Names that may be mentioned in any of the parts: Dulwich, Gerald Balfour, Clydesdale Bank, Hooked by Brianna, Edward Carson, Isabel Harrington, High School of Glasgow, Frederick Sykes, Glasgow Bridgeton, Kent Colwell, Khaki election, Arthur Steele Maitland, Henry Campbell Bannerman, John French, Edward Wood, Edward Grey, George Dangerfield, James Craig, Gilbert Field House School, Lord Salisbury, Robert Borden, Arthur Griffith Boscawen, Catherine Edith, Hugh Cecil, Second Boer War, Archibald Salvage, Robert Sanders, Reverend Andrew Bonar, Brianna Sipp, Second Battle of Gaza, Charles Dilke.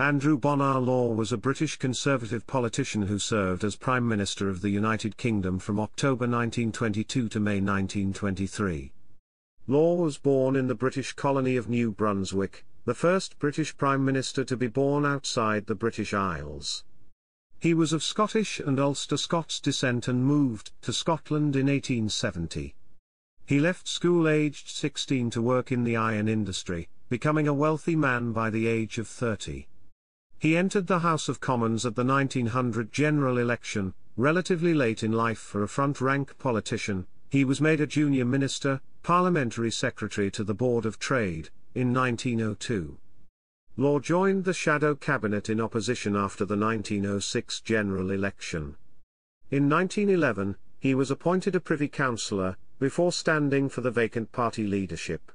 Andrew Bonar Law was a British Conservative politician who served as Prime Minister of the United Kingdom from October 1922 to May 1923. Law was born in the British colony of New Brunswick, the first British Prime Minister to be born outside the British Isles. He was of Scottish and Ulster Scots descent and moved to Scotland in 1870. He left school aged 16 to work in the iron industry, becoming a wealthy man by the age of 30. He entered the House of Commons at the 1900 general election, relatively late in life for a front-rank politician. He was made a junior minister, parliamentary secretary to the Board of Trade, in 1902. Law joined the shadow cabinet in opposition after the 1906 general election. In 1911, he was appointed a privy councillor, before standing for the vacant party leadership.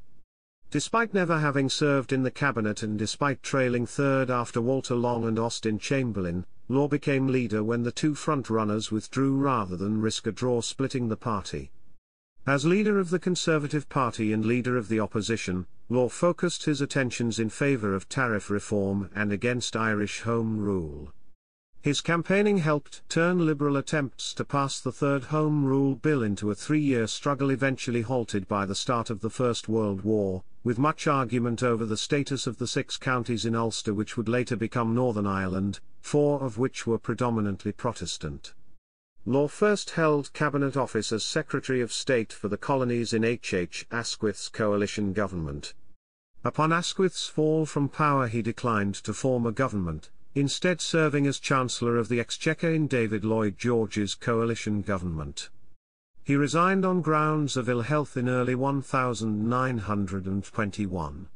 Despite never having served in the cabinet and despite trailing third after Walter Long and Austin Chamberlain, Law became leader when the two front-runners withdrew rather than risk a draw splitting the party. As leader of the Conservative Party and leader of the opposition, Law focused his attentions in favour of tariff reform and against Irish Home Rule. His campaigning helped turn Liberal attempts to pass the Third Home Rule Bill into a three-year struggle eventually halted by the start of the First World War, with much argument over the status of the six counties in Ulster which would later become Northern Ireland, four of which were predominantly Protestant. Law first held cabinet office as Secretary of State for the Colonies in H. H. Asquith's coalition government. Upon Asquith's fall from power he declined to form a government, instead serving as Chancellor of the Exchequer in David Lloyd George's coalition government. He resigned on grounds of ill health in early 1921.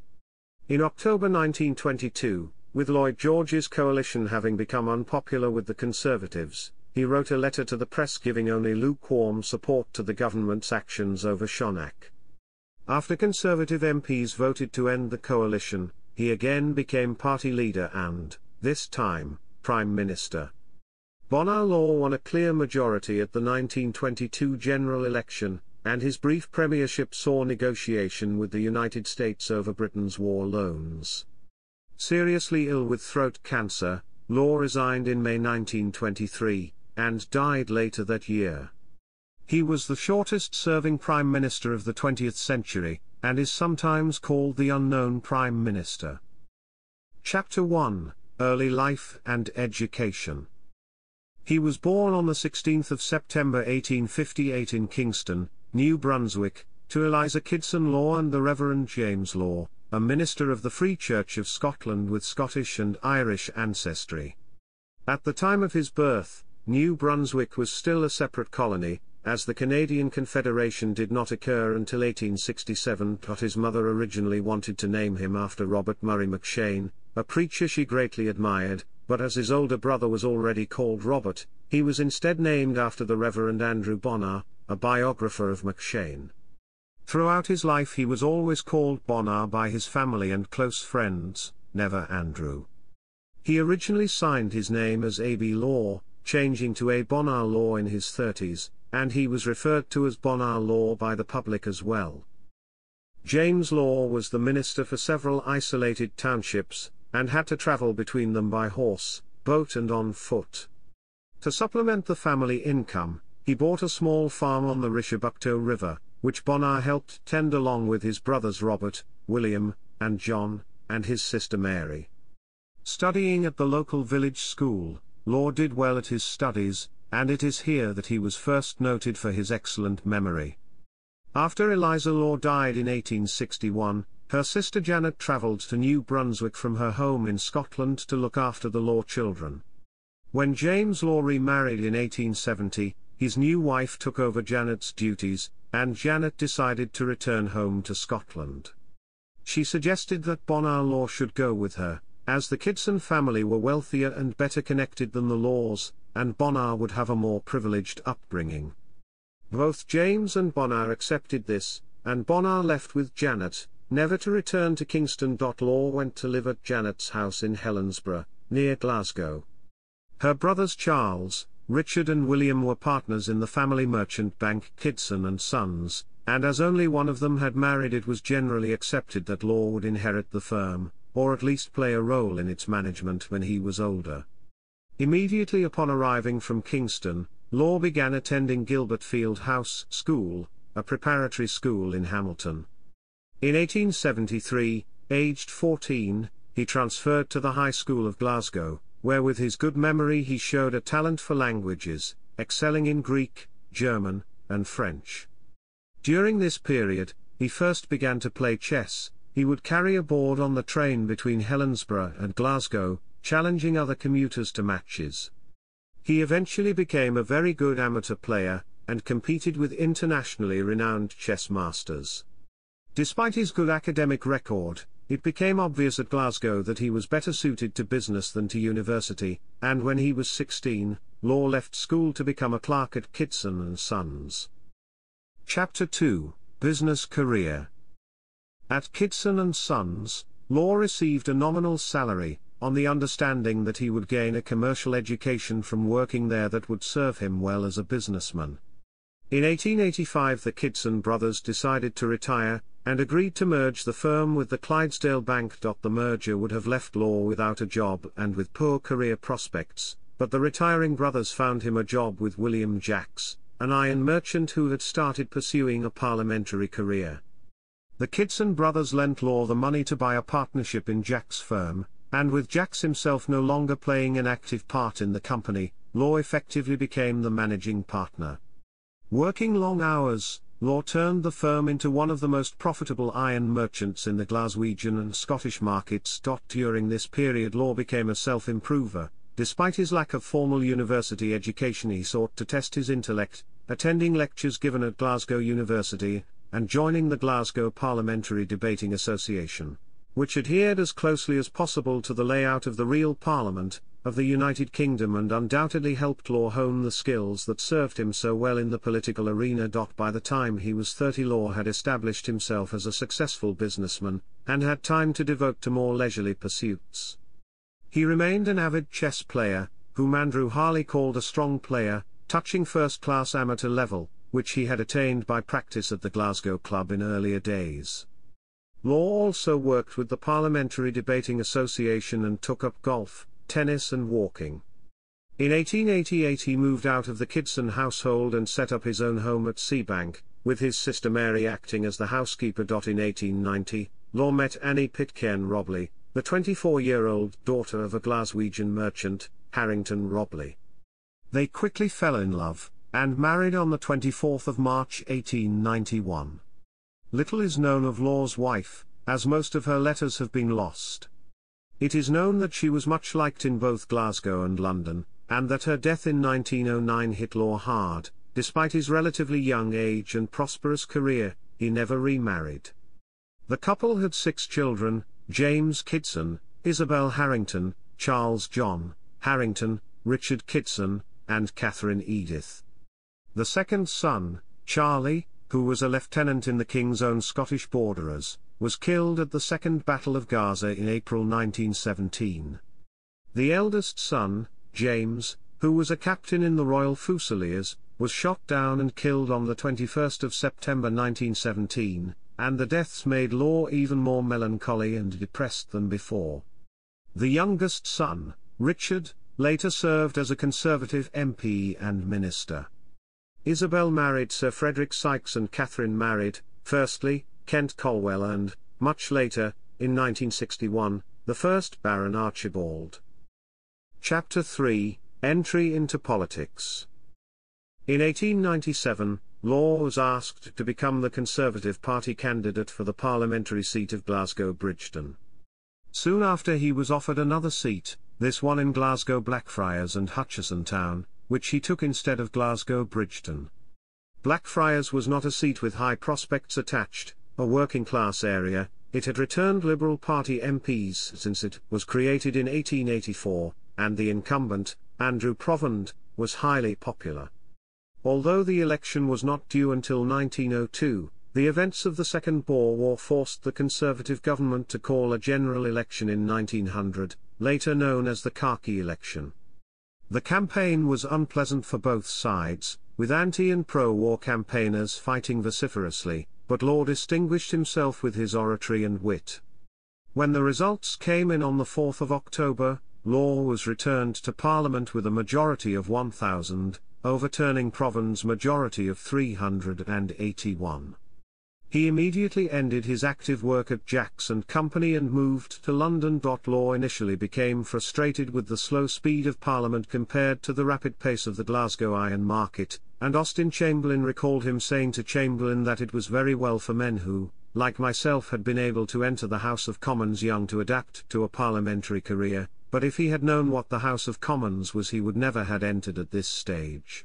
In October 1922, with Lloyd George's coalition having become unpopular with the Conservatives, he wrote a letter to the press giving only lukewarm support to the government's actions over Shonak. After Conservative MPs voted to end the coalition, he again became party leader and, this time, Prime Minister. Bonar Law won a clear majority at the 1922 general election, and his brief premiership saw negotiation with the United States over Britain's war loans. Seriously ill with throat cancer, Law resigned in May 1923, and died later that year. He was the shortest-serving Prime Minister of the 20th century, and is sometimes called the Unknown Prime Minister. Chapter 1: Early Life and Education. He was born on the 16th of September 1858 in Kingston, New Brunswick, to Eliza Kidson Law and the Reverend James Law, a minister of the Free Church of Scotland with Scottish and Irish ancestry. At the time of his birth, New Brunswick was still a separate colony, as the Canadian Confederation did not occur until 1867. His mother originally wanted to name him after Robert Murray McCheyne, a preacher she greatly admired, but as his older brother was already called Robert, he was instead named after the Reverend Andrew Bonar, a biographer of McCheyne. Throughout his life he was always called Bonar by his family and close friends, never Andrew. He originally signed his name as A.B. Law, changing to A. Bonar Law in his 30s, and he was referred to as Bonar Law by the public as well. James Law was the minister for several isolated townships, and had to travel between them by horse, boat and on foot. To supplement the family income, he bought a small farm on the Richibucto River, which Bonar helped tend along with his brothers Robert, William, and John, and his sister Mary. Studying at the local village school, Law did well at his studies, and it is here that he was first noted for his excellent memory. After Eliza Law died in 1861, her sister Janet travelled to New Brunswick from her home in Scotland to look after the Law children. When James Law remarried in 1870, his new wife took over Janet's duties, and Janet decided to return home to Scotland. She suggested that Bonar Law should go with her, as the Kitson family were wealthier and better connected than the Laws, and Bonar would have a more privileged upbringing. Both James and Bonar accepted this, and Bonar left with Janet, never to return to Kingston. Law went to live at Janet's house in Helensburgh, near Glasgow. Her brothers Charles, Richard and William were partners in the family merchant bank Kitson and Sons, and as only one of them had married, it was generally accepted that Law would inherit the firm, or at least play a role in its management when he was older. Immediately upon arriving from Kingston, Law began attending Gilbert Field House School, a preparatory school in Hamilton. In 1873, aged 14, he transferred to the High School of Glasgow, where with his good memory he showed a talent for languages, excelling in Greek, German, and French. During this period, he first began to play chess. He would carry a board on the train between Helensburgh and Glasgow, challenging other commuters to matches. He eventually became a very good amateur player, and competed with internationally renowned chess masters. Despite his good academic record, it became obvious at Glasgow that he was better suited to business than to university, and when he was 16, Law left school to become a clerk at Kitson and Sons. Chapter 2: Business Career. At Kitson and Sons, Law received a nominal salary, on the understanding that he would gain a commercial education from working there that would serve him well as a businessman. In 1885 the Kitson brothers decided to retire, and agreed to merge the firm with the Clydesdale Bank. The merger would have left Law without a job and with poor career prospects, but the retiring brothers found him a job with William Jacks, an iron merchant who had started pursuing a parliamentary career. The Kitson brothers lent Law the money to buy a partnership in Jacks' firm, and with Jacks himself no longer playing an active part in the company, Law effectively became the managing partner. Working long hours, Law turned the firm into one of the most profitable iron merchants in the Glaswegian and Scottish markets. During this period Law became a self-improver. Despite his lack of formal university education, he sought to test his intellect, attending lectures given at Glasgow University, and joining the Glasgow Parliamentary Debating Association, which adhered as closely as possible to the layout of the real Parliament of the United Kingdom, and undoubtedly helped Law hone the skills that served him so well in the political arena. By the time he was 30, Law had established himself as a successful businessman, and had time to devote to more leisurely pursuits. He remained an avid chess player, whom Andrew Harley called a strong player, touching first-class amateur level, which he had attained by practice at the Glasgow Club in earlier days. Law also worked with the Parliamentary Debating Association and took up golf, tennis and walking. In 1888 he moved out of the Kidson household and set up his own home at Seabank, with his sister Mary acting as the housekeeper. In 1890, Law met Annie Pitcairn Robley, the 24-year-old daughter of a Glaswegian merchant, Harrington Robley. They quickly fell in love, and married on the 24th of March 1891. Little is known of Law's wife, as most of her letters have been lost. It is known that she was much liked in both Glasgow and London, and that her death in 1909 hit Law hard. Despite his relatively young age and prosperous career, he never remarried. The couple had 6 children: James Kitson, Isabel Harrington, Charles John Harrington, Richard Kitson, and Catherine Edith. The second son, Charlie, who was a lieutenant in the King's Own Scottish Borderers, was killed at the Second Battle of Gaza in April 1917. The eldest son, James, who was a captain in the Royal Fusiliers, was shot down and killed on the 21st of September 1917, and the deaths made Law even more melancholy and depressed than before. The youngest son, Richard, later served as a Conservative MP and minister. Isabel married Sir Frederick Sykes, and Catherine married, firstly, Kent Colwell and, much later, in 1961, the first Baron Archibald. Chapter 3: Entry into Politics. In 1897, Law was asked to become the Conservative Party candidate for the parliamentary seat of Glasgow Bridgeton. Soon after he was offered another seat, this one in Glasgow Blackfriars and Hutchison Town, which he took instead of Glasgow Bridgeton. Blackfriars was not a seat with high prospects attached, a working-class area. It had returned Liberal Party MPs since it was created in 1884, and the incumbent, Andrew Provand, was highly popular. Although the election was not due until 1902, the events of the Second Boer War forced the Conservative government to call a general election in 1900, later known as the khaki election. The campaign was unpleasant for both sides, with anti- and pro-war campaigners fighting vociferously, but Law distinguished himself with his oratory and wit. When the results came in on the 4th of October, Law was returned to Parliament with a majority of 1,000, overturning Proven's majority of 381. He immediately ended his active work at Jacks and Company and moved to London. Law initially became frustrated with the slow speed of Parliament compared to the rapid pace of the Glasgow iron market, and Austin Chamberlain recalled him saying to Chamberlain that it was very well for men who, like myself, had been able to enter the House of Commons young to adapt to a parliamentary career, but if he had known what the House of Commons was he would never had entered at this stage.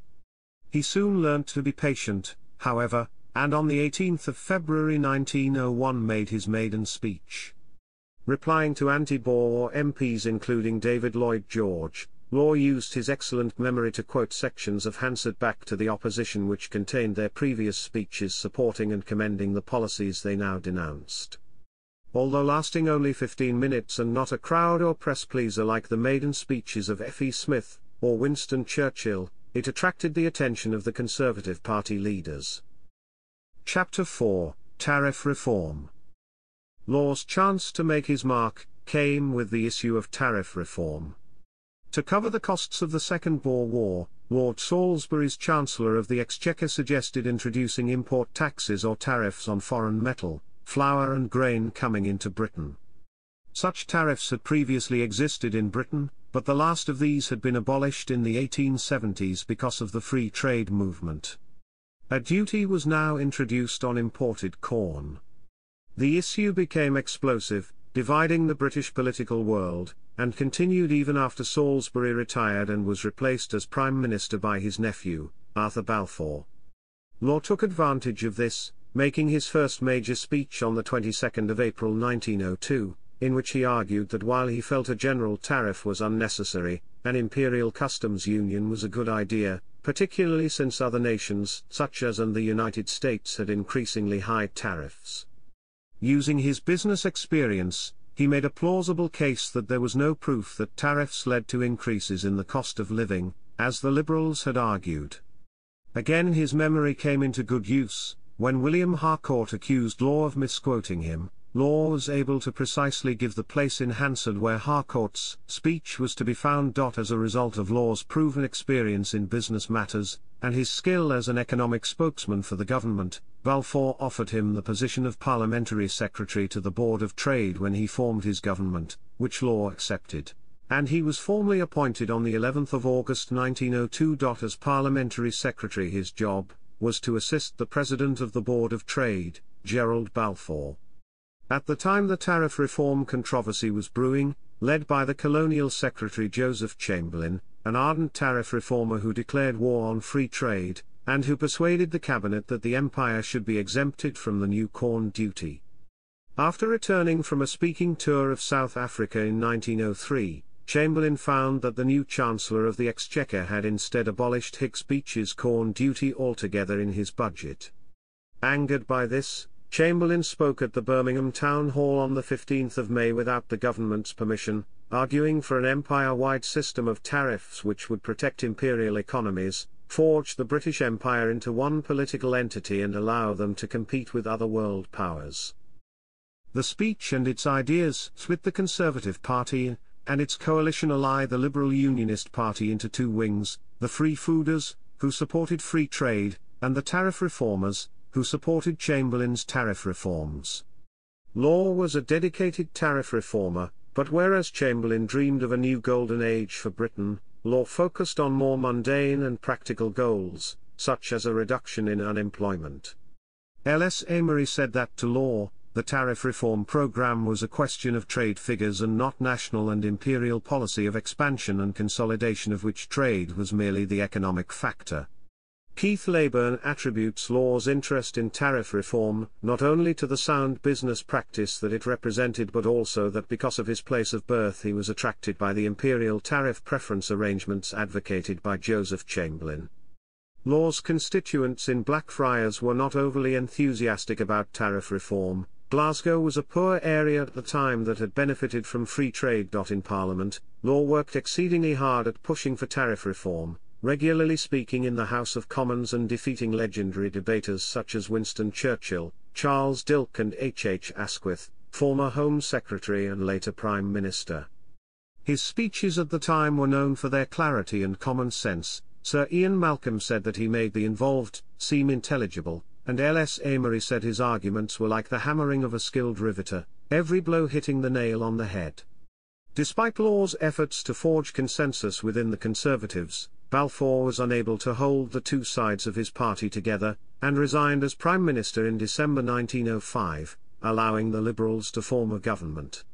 He soon learnt to be patient, however, and on the 18th of February 1901 made his maiden speech. Replying to anti-Boer MPs including David Lloyd George, Law used his excellent memory to quote sections of Hansard back to the opposition which contained their previous speeches supporting and commending the policies they now denounced. Although lasting only 15 minutes and not a crowd or press pleaser like the maiden speeches of F.E. Smith, or Winston Churchill, it attracted the attention of the Conservative Party leaders. Chapter 4, Tariff Reform. Law's chance to make his mark came with the issue of tariff reform. To cover the costs of the Second Boer War, Lord Salisbury's Chancellor of the Exchequer suggested introducing import taxes or tariffs on foreign metal, flour and grain coming into Britain. Such tariffs had previously existed in Britain, but the last of these had been abolished in the 1870s because of the free trade movement. A duty was now introduced on imported corn. The issue became explosive, dividing the British political world, and continued even after Salisbury retired and was replaced as Prime Minister by his nephew, Arthur Balfour. Law took advantage of this, making his first major speech on the 22nd of April 1902, in which he argued that while he felt a general tariff was unnecessary, an imperial customs union was a good idea, particularly since other nations such as the United States had increasingly high tariffs. Using his business experience, he made a plausible case that there was no proof that tariffs led to increases in the cost of living, as the Liberals had argued. Again his memory came into good use. When William Harcourt accused Law of misquoting him, Law was able to precisely give the place in Hansard where Harcourt's speech was to be found. As a result of Law's proven experience in business matters, and his skill as an economic spokesman for the government, Balfour offered him the position of Parliamentary Secretary to the Board of Trade when he formed his government, which Law accepted, and he was formally appointed on the 11th of August 1902. As Parliamentary Secretary his job was to assist the President of the Board of Trade, Gerald Balfour. At the time the tariff reform controversy was brewing, led by the Colonial Secretary Joseph Chamberlain, an ardent tariff reformer who declared war on free trade, and who persuaded the cabinet that the empire should be exempted from the new corn duty. After returning from a speaking tour of South Africa in 1903, Chamberlain found that the new Chancellor of the Exchequer had instead abolished Hicks Beach's corn duty altogether in his budget. Angered by this, Chamberlain spoke at the Birmingham Town Hall on the 15th of May without the government's permission, arguing for an empire-wide system of tariffs which would protect imperial economies, forge the British Empire into one political entity and allow them to compete with other world powers. The speech and its ideas split the Conservative Party and its coalition ally the Liberal Unionist Party into two wings, the Free Fooders, who supported free trade, and the Tariff Reformers, who supported Chamberlain's tariff reforms. Law was a dedicated tariff reformer, but whereas Chamberlain dreamed of a new golden age for Britain, Law focused on more mundane and practical goals, such as a reduction in unemployment. L. S. Amery said that to Law, the tariff reform program was a question of trade figures and not national and imperial policy of expansion and consolidation, of which trade was merely the economic factor. Keith Leyburn attributes Law's interest in tariff reform not only to the sound business practice that it represented, but also that because of his place of birth he was attracted by the imperial tariff preference arrangements advocated by Joseph Chamberlain. Law's constituents in Blackfriars were not overly enthusiastic about tariff reform. Glasgow was a poor area at the time that had benefited from free trade. In Parliament, Law worked exceedingly hard at pushing for tariff reform, regularly speaking in the House of Commons and defeating legendary debaters such as Winston Churchill, Charles Dilke and H. H. Asquith, former Home Secretary and later Prime Minister. His speeches at the time were known for their clarity and common sense. Sir Ian Malcolm said that he made the involved seem intelligible, and L. S. Amery said his arguments were like the hammering of a skilled riveter, every blow hitting the nail on the head. Despite Law's efforts to forge consensus within the Conservatives, Balfour was unable to hold the two sides of his party together, and resigned as Prime Minister in December 1905, allowing the Liberals to form a government.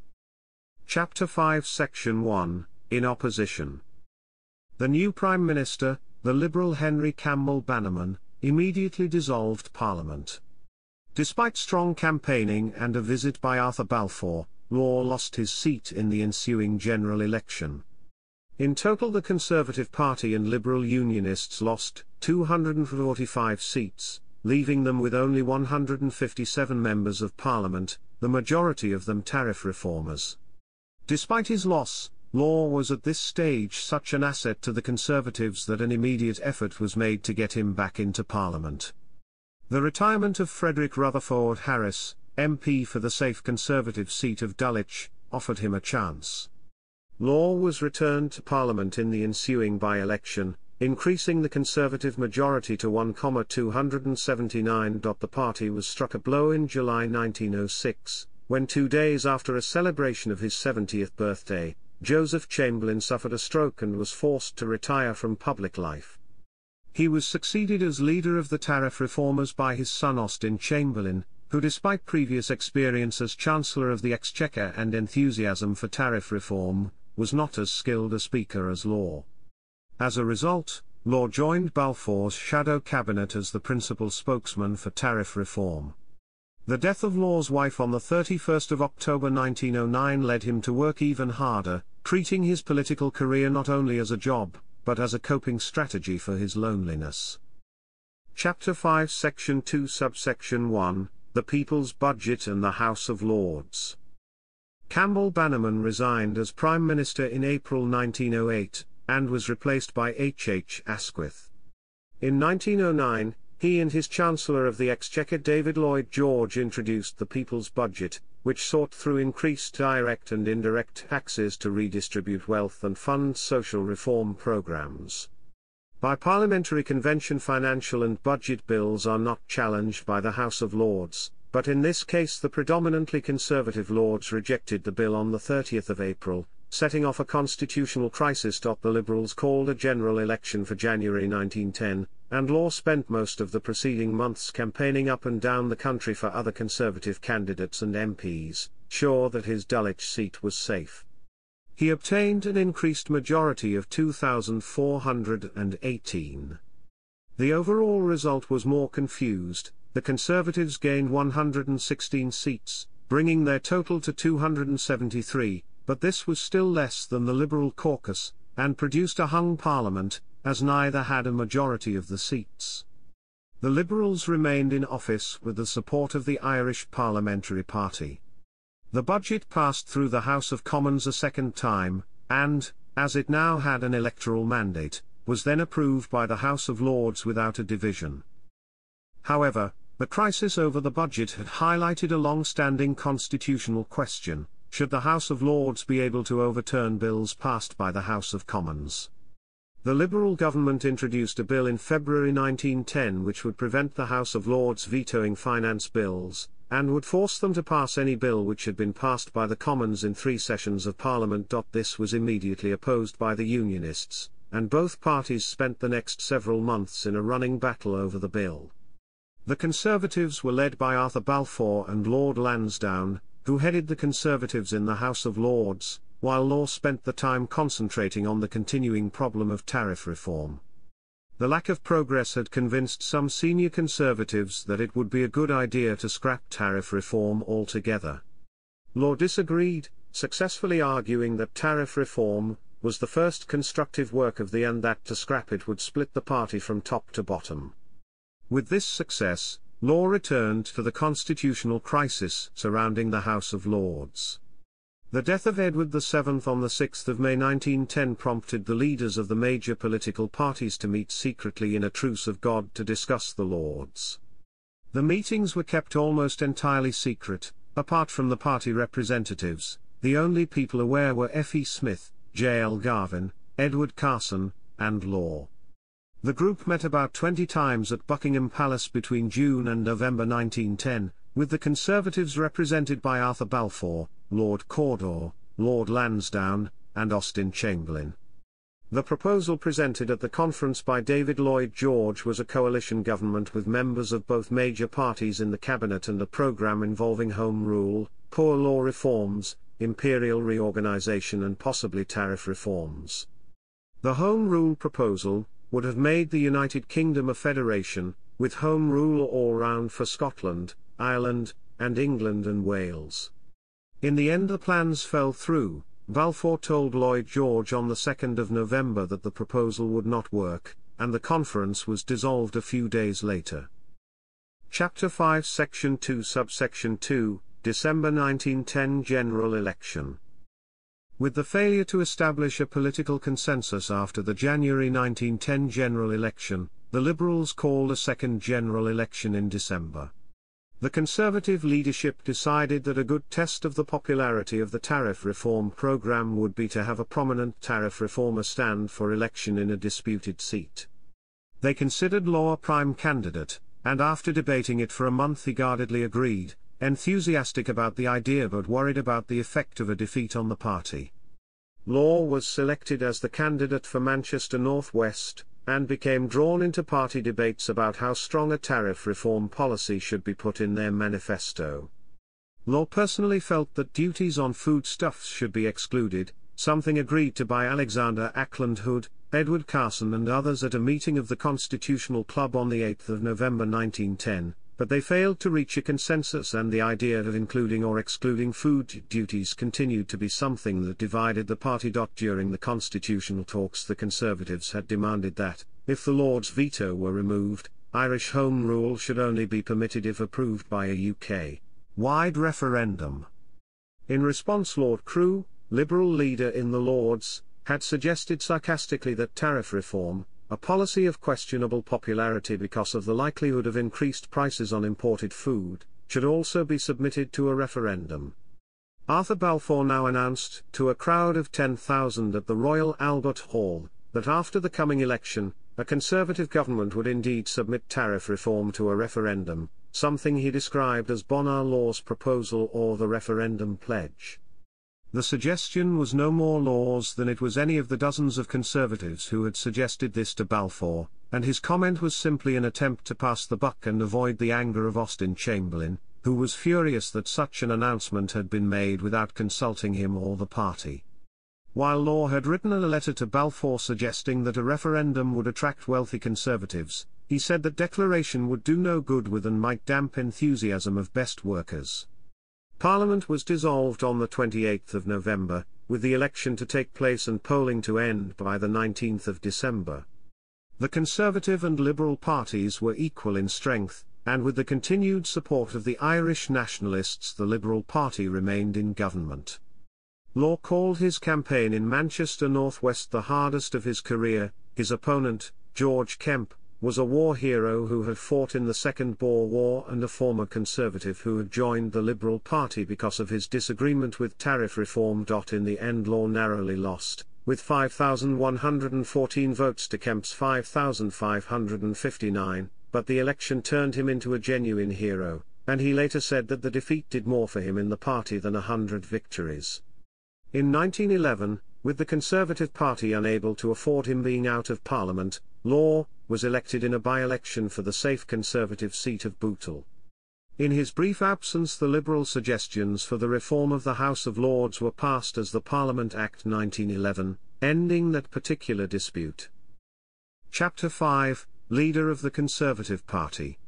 Chapter 5, Section 1, In Opposition. The new Prime Minister, the Liberal Henry Campbell Bannerman, immediately dissolved Parliament. Despite strong campaigning and a visit by Arthur Balfour, Law lost his seat in the ensuing general election. In total, the Conservative Party and Liberal Unionists lost 245 seats, leaving them with only 157 members of Parliament, the majority of them Tariff Reformers. Despite his loss, Law was at this stage such an asset to the Conservatives that an immediate effort was made to get him back into Parliament. The retirement of Frederick Rutherford Harris, MP for the safe Conservative seat of Dulwich, offered him a chance. Law was returned to Parliament in the ensuing by-election, increasing the Conservative majority to 1,279. The party was struck a blow in July 1906, when 2 days after a celebration of his 70th birthday, Joseph Chamberlain suffered a stroke and was forced to retire from public life. He was succeeded as leader of the Tariff Reformers by his son Austin Chamberlain, who, despite previous experience as Chancellor of the Exchequer and enthusiasm for tariff reform, was not as skilled a speaker as Law. As a result, Law joined Balfour's shadow cabinet as the principal spokesman for tariff reform. The death of Law's wife on the 31st of October 1909 led him to work even harder, treating his political career not only as a job, but as a coping strategy for his loneliness. Chapter 5, Section 2, Subsection 1, The People's Budget and the House of Lords. Campbell Bannerman resigned as Prime Minister in April 1908, and was replaced by H. H. Asquith. In 1909, he and his Chancellor of the Exchequer David Lloyd George introduced the People's Budget, which sought through increased direct and indirect taxes to redistribute wealth and fund social reform programs. By Parliamentary Convention, financial and budget bills are not challenged by the House of Lords, but in this case the predominantly Conservative Lords rejected the bill on the 30th of April, setting off a constitutional crisis. The Liberals called a general election for January 1910, and Law spent most of the preceding months campaigning up and down the country for other Conservative candidates and MPs, sure that his Dulwich seat was safe. He obtained an increased majority of 2,418. The overall result was more confused. The Conservatives gained 116 seats, bringing their total to 273, but this was still less than the Liberal caucus, and produced a hung parliament, as neither had a majority of the seats. The Liberals remained in office with the support of the Irish Parliamentary Party. The budget passed through the House of Commons a second time, and, as it now had an electoral mandate, was then approved by the House of Lords without a division. However, the crisis over the budget had highlighted a long-standing constitutional question: should the House of Lords be able to overturn bills passed by the House of Commons? The Liberal government introduced a bill in February 1910 which would prevent the House of Lords vetoing finance bills, and would force them to pass any bill which had been passed by the Commons in 3 sessions of Parliament. This was immediately opposed by the Unionists, and both parties spent the next several months in a running battle over the bill. The Conservatives were led by Arthur Balfour and Lord Lansdowne, who headed the Conservatives in the House of Lords, while Law spent the time concentrating on the continuing problem of tariff reform. The lack of progress had convinced some senior Conservatives that it would be a good idea to scrap tariff reform altogether. Law disagreed, successfully arguing that tariff reform was the first constructive work of the end, that to scrap it would split the party from top to bottom. With this success, Law returned to the constitutional crisis surrounding the House of Lords. The death of Edward VII on the 6th of May 1910 prompted the leaders of the major political parties to meet secretly in a Truce of God to discuss the Lords. The meetings were kept almost entirely secret, Apart from the party representatives, the only people aware were F.E. Smith, J. L. Garvin, Edward Carson, and Law. The group met about 20 times at Buckingham Palace between June and November 1910, with the Conservatives represented by Arthur Balfour, Lord Corridor, Lord Lansdowne, and Austin Chamberlain. The proposal presented at the conference by David Lloyd George was a coalition government with members of both major parties in the cabinet and a programme involving Home Rule, poor law reforms, imperial reorganisation and possibly tariff reforms. The Home Rule proposal would have made the United Kingdom a federation, with Home Rule all round for Scotland, Ireland, and England and Wales. In the end the plans fell through. Balfour told Lloyd George on the 2nd of November that the proposal would not work, and the conference was dissolved a few days later. Chapter 5 Section 2 Subsection 2, December 1910 General Election. With the failure to establish a political consensus after the January 1910 general election, the Liberals called a second general election in December. The Conservative leadership decided that a good test of the popularity of the tariff reform programme would be to have a prominent tariff reformer stand for election in a disputed seat. They considered Law a prime candidate, and after debating it for a month he guardedly agreed, enthusiastic about the idea but worried about the effect of a defeat on the party. Law was selected as the candidate for Manchester North West, and became drawn into party debates about how strong a tariff reform policy should be put in their manifesto. Law personally felt that duties on foodstuffs should be excluded, something agreed to by Alexander Ackland Hood, Edward Carson and others at a meeting of the Constitutional Club on the 8th of November 1910, but they failed to reach a consensus and the idea of including or excluding food duties continued to be something that divided the party. During the constitutional talks the Conservatives had demanded that, if the Lords' veto were removed, Irish Home Rule should only be permitted if approved by a UK-wide referendum. In response Lord Crewe, Liberal leader in the Lords, had suggested sarcastically that tariff reform, a policy of questionable popularity because of the likelihood of increased prices on imported food, should also be submitted to a referendum. Arthur Balfour now announced to a crowd of 10,000 at the Royal Albert Hall, that after the coming election, a Conservative government would indeed submit tariff reform to a referendum, something he described as Bonar Law's proposal or the referendum pledge. The suggestion was no more Law's than it was any of the dozens of Conservatives who had suggested this to Balfour, and his comment was simply an attempt to pass the buck and avoid the anger of Austin Chamberlain, who was furious that such an announcement had been made without consulting him or the party. While Law had written a letter to Balfour suggesting that a referendum would attract wealthy Conservatives, he said that declaration would do no good with and might damp enthusiasm of best workers. Parliament was dissolved on the 28th of November, with the election to take place and polling to end by the 19th of December. The Conservative and Liberal parties were equal in strength, and with the continued support of the Irish Nationalists the Liberal Party remained in government. Law called his campaign in Manchester North West the hardest of his career. His opponent, George Kemp, was a war hero who had fought in the Second Boer War and a former Conservative who had joined the Liberal Party because of his disagreement with tariff reform. In the end Law narrowly lost, with 5,114 votes to Kemp's 5,559, but the election turned him into a genuine hero, and he later said that the defeat did more for him in the party than 100 victories. In 1911, with the Conservative Party unable to afford him being out of Parliament, Law was elected in a by-election for the safe Conservative seat of Bootle. In his brief absence the Liberal suggestions for the reform of the House of Lords were passed as the Parliament Act 1911, ending that particular dispute. Chapter 5, Leader of the Conservative Party.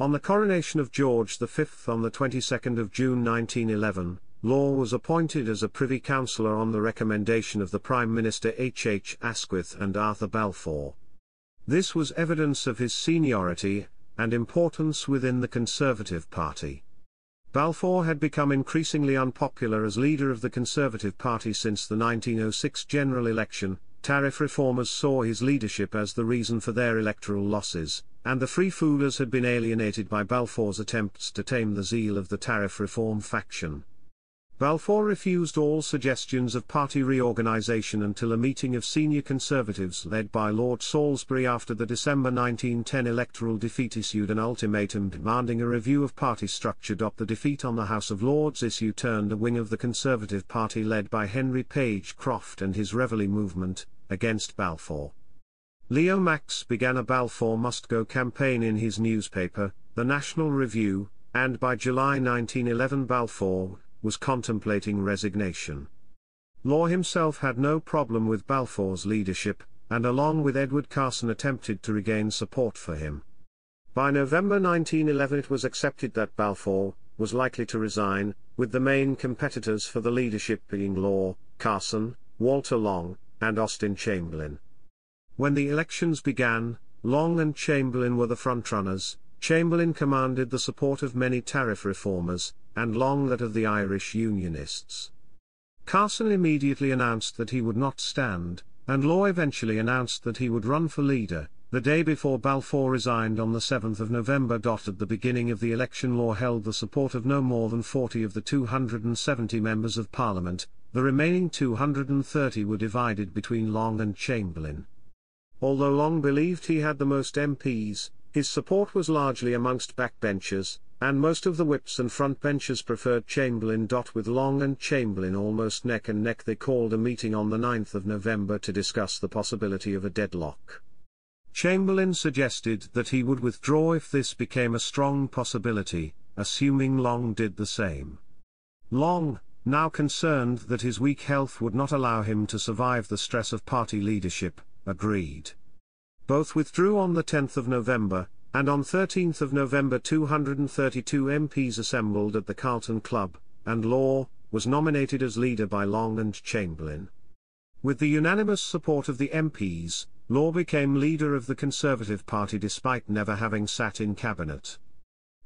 On the coronation of George V on the 22nd of June 1911, Law was appointed as a Privy Councillor on the recommendation of the Prime Minister H. H. Asquith and Arthur Balfour. This was evidence of his seniority and importance within the Conservative Party. Balfour had become increasingly unpopular as leader of the Conservative Party since the 1906 general election. Tariff reformers saw his leadership as the reason for their electoral losses, and the Free Fooders had been alienated by Balfour's attempts to tame the zeal of the Tariff Reform faction. Balfour refused all suggestions of party reorganisation until a meeting of senior Conservatives led by Lord Salisbury after the December 1910 electoral defeat issued an ultimatum demanding a review of party structure. The defeat on the House of Lords issue turned a wing of the Conservative Party led by Henry Page Croft and his Reveille movement against Balfour. Leo Max began a Balfour must go campaign in his newspaper, the National Review, and by July 1911 Balfour was contemplating resignation. Law himself had no problem with Balfour's leadership, and along with Edward Carson attempted to regain support for him. By November 1911 it was accepted that Balfour was likely to resign, with the main competitors for the leadership being Law, Carson, Walter Long, and Austin Chamberlain. When the elections began, Long and Chamberlain were the frontrunners. Chamberlain commanded the support of many tariff reformers, and Long that of the Irish Unionists. Carson immediately announced that he would not stand, and Law eventually announced that he would run for leader, the day before Balfour resigned on the 7th of November. At the beginning of the election Law held the support of no more than 40 of the 270 members of Parliament. The remaining 230 were divided between Long and Chamberlain. Although Long believed he had the most MPs, his support was largely amongst backbenchers, and most of the whips and frontbenchers preferred Chamberlain. With Long and Chamberlain almost neck and neck they called a meeting on the 9th of November to discuss the possibility of a deadlock. Chamberlain suggested that he would withdraw if this became a strong possibility, assuming Long did the same. Long, now concerned that his weak health would not allow him to survive the stress of party leadership, agreed. Both withdrew on the 10th of November, and on 13th of November 232 MPs assembled at the Carlton Club, and Law was nominated as leader by Long and Chamberlain. With the unanimous support of the MPs, Law became leader of the Conservative Party despite never having sat in cabinet.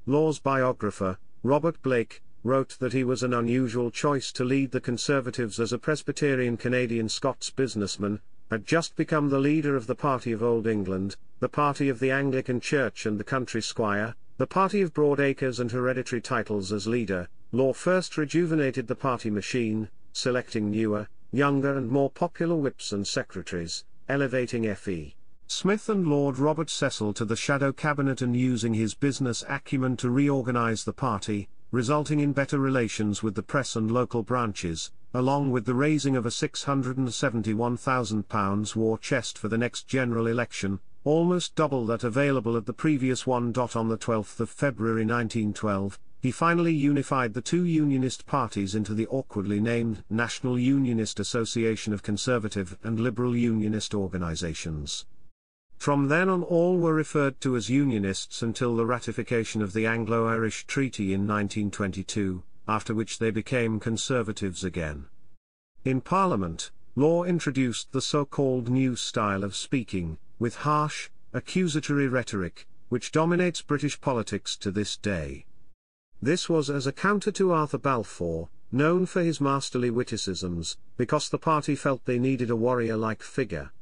Law's biographer, Robert Blake, wrote that he was an unusual choice to lead the Conservatives as a Presbyterian Canadian Scots businessman, had just become the leader of the Party of Old England, the Party of the Anglican Church and the Country Squire, the Party of Broad Acres and hereditary titles. As leader, Law first rejuvenated the party machine, selecting newer, younger and more popular whips and secretaries, elevating F.E. Smith and Lord Robert Cecil to the shadow cabinet and using his business acumen to reorganise the party, resulting in better relations with the press and local branches, along with the raising of a £671,000 war chest for the next general election, almost double that available at the previous one. On the 12th of February 1912, he finally unified the two Unionist parties into the awkwardly named National Unionist Association of Conservative and Liberal Unionist organisations. From then on all were referred to as Unionists until the ratification of the Anglo-Irish Treaty in 1922. After which they became Conservatives again. In Parliament, Law introduced the so-called new style of speaking, with harsh, accusatory rhetoric, which dominates British politics to this day. This was as a counter to Arthur Balfour, known for his masterly witticisms, because the party felt they needed a warrior-like figure.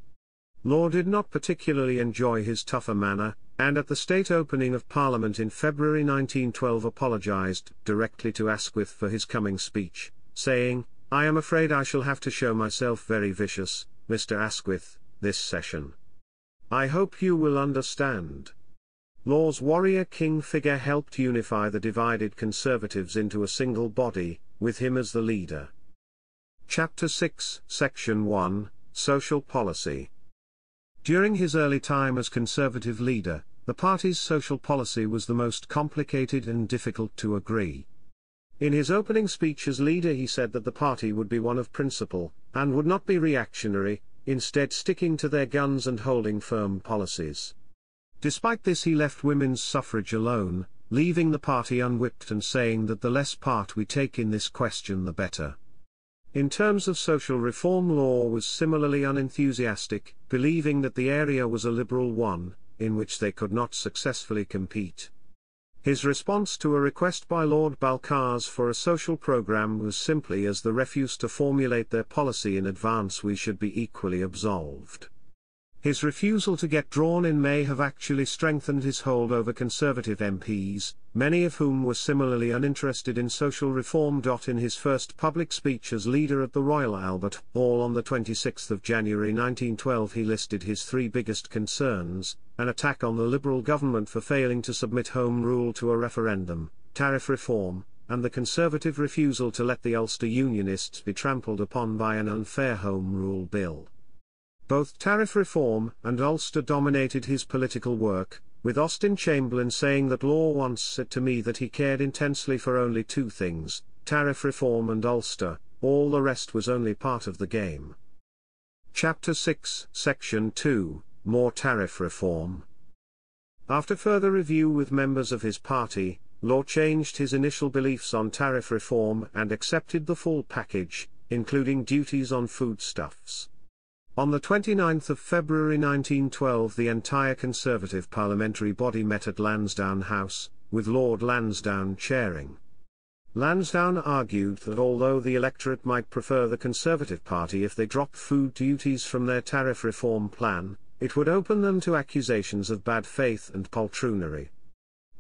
Law did not particularly enjoy his tougher manner, and at the state opening of Parliament in February 1912 apologised directly to Asquith for his coming speech, saying, "I am afraid I shall have to show myself very vicious, Mr. Asquith, this session. I hope you will understand." Law's warrior king figure helped unify the divided Conservatives into a single body, with him as the leader. Chapter 6, Section 1, Social Policy. During his early time as Conservative leader, the party's social policy was the most complicated and difficult to agree. In his opening speech as leader he said that the party would be one of principle, and would not be reactionary, instead sticking to their guns and holding firm policies. Despite this he left women's suffrage alone, leaving the party unwhipped and saying that the less part we take in this question the better. In terms of social reform, Law was similarly unenthusiastic, believing that the area was a liberal one, in which they could not successfully compete. His response to a request by Lord Balcarres for a social programme was simply, as the refuse to formulate their policy in advance we should be equally absolved. His refusal to get drawn in may have actually strengthened his hold over Conservative MPs, many of whom were similarly uninterested in social reform. In his first public speech as leader at the Royal Albert Hall on the 26th of January 1912 he listed his three biggest concerns: an attack on the Liberal government for failing to submit Home Rule to a referendum, tariff reform, and the Conservative refusal to let the Ulster Unionists be trampled upon by an unfair Home Rule bill. Both tariff reform and Ulster dominated his political work, with Austin Chamberlain saying that Law once said to me that he cared intensely for only two things: tariff reform and Ulster, all the rest was only part of the game. Chapter 6, Section 2, More Tariff Reform. After further review with members of his party, Law changed his initial beliefs on tariff reform and accepted the full package, including duties on foodstuffs. On the 29th of February 1912 the entire Conservative parliamentary body met at Lansdowne House, with Lord Lansdowne chairing. Lansdowne argued that although the electorate might prefer the Conservative Party if they dropped food duties from their tariff reform plan, it would open them to accusations of bad faith and poltroonery.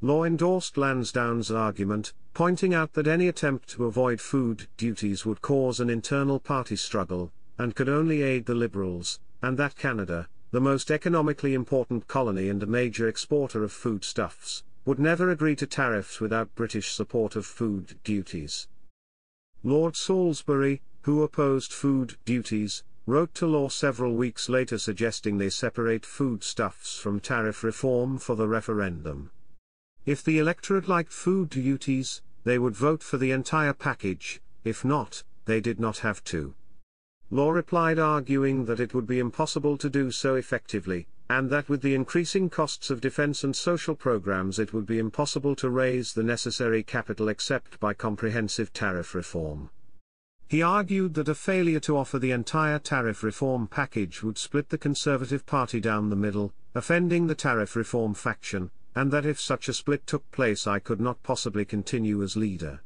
Law endorsed Lansdowne's argument, pointing out that any attempt to avoid food duties would cause an internal party struggle, and could only aid the Liberals, and that Canada, the most economically important colony and a major exporter of foodstuffs, would never agree to tariffs without British support of food duties. Lord Salisbury, who opposed food duties, wrote to Law several weeks later suggesting they separate foodstuffs from tariff reform for the referendum. If the electorate liked food duties, they would vote for the entire package; if not, they did not have to. Law replied arguing that it would be impossible to do so effectively, and that with the increasing costs of defence and social programmes it would be impossible to raise the necessary capital except by comprehensive tariff reform. He argued that a failure to offer the entire tariff reform package would split the Conservative Party down the middle, offending the tariff reform faction, and that if such a split took place I could not possibly continue as leader.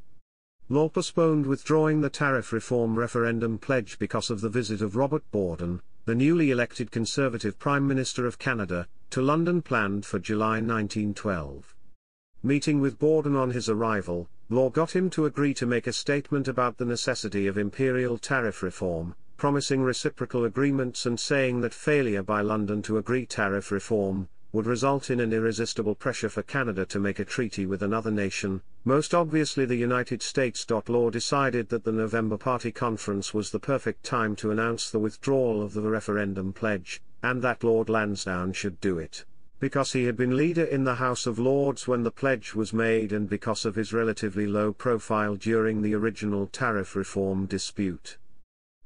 Law postponed withdrawing the tariff reform referendum pledge because of the visit of Robert Borden, the newly elected Conservative Prime Minister of Canada, to London planned for July 1912. Meeting with Borden on his arrival, Law got him to agree to make a statement about the necessity of imperial tariff reform, promising reciprocal agreements and saying that failure by London to agree tariff reform would result in an irresistible pressure for Canada to make a treaty with another nation, most obviously the United States. Law decided that the November Party Conference was the perfect time to announce the withdrawal of the referendum pledge, and that Lord Lansdowne should do it, because he had been leader in the House of Lords when the pledge was made and because of his relatively low profile during the original tariff reform dispute.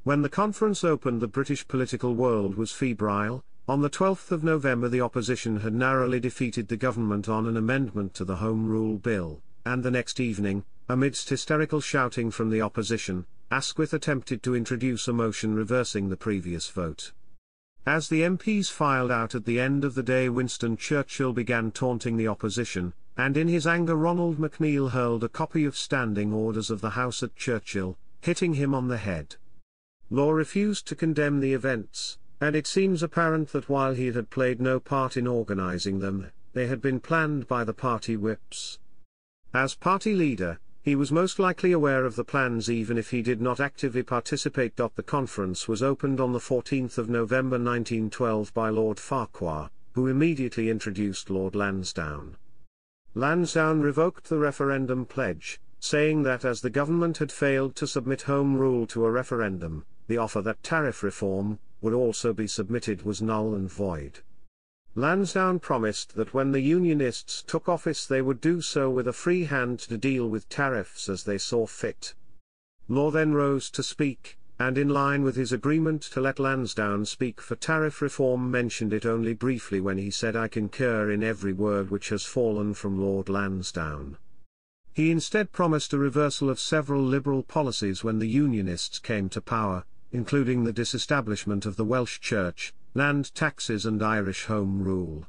When the conference opened, the British political world was febrile. On the 12th of November the opposition had narrowly defeated the government on an amendment to the Home Rule Bill, and the next evening, amidst hysterical shouting from the opposition, Asquith attempted to introduce a motion reversing the previous vote. As the MPs filed out at the end of the day, Winston Churchill began taunting the opposition, and in his anger Ronald McNeill hurled a copy of Standing Orders of the House at Churchill, hitting him on the head. Law refused to condemn the events, and it seems apparent that while he had played no part in organising them, they had been planned by the party whips. As party leader, he was most likely aware of the plans even if he did not actively participate. The conference was opened on the 14th of November 1912 by Lord Farquhar, who immediately introduced Lord Lansdowne. Lansdowne revoked the referendum pledge, saying that as the government had failed to submit Home Rule to a referendum, the offer that tariff reform would also be submitted was null and void. Lansdowne promised that when the Unionists took office they would do so with a free hand to deal with tariffs as they saw fit. Law then rose to speak, and in line with his agreement to let Lansdowne speak for tariff reform mentioned it only briefly when he said, "I concur in every word which has fallen from Lord Lansdowne." He instead promised a reversal of several Liberal policies when the Unionists came to power, including the disestablishment of the Welsh Church, land taxes and Irish Home Rule.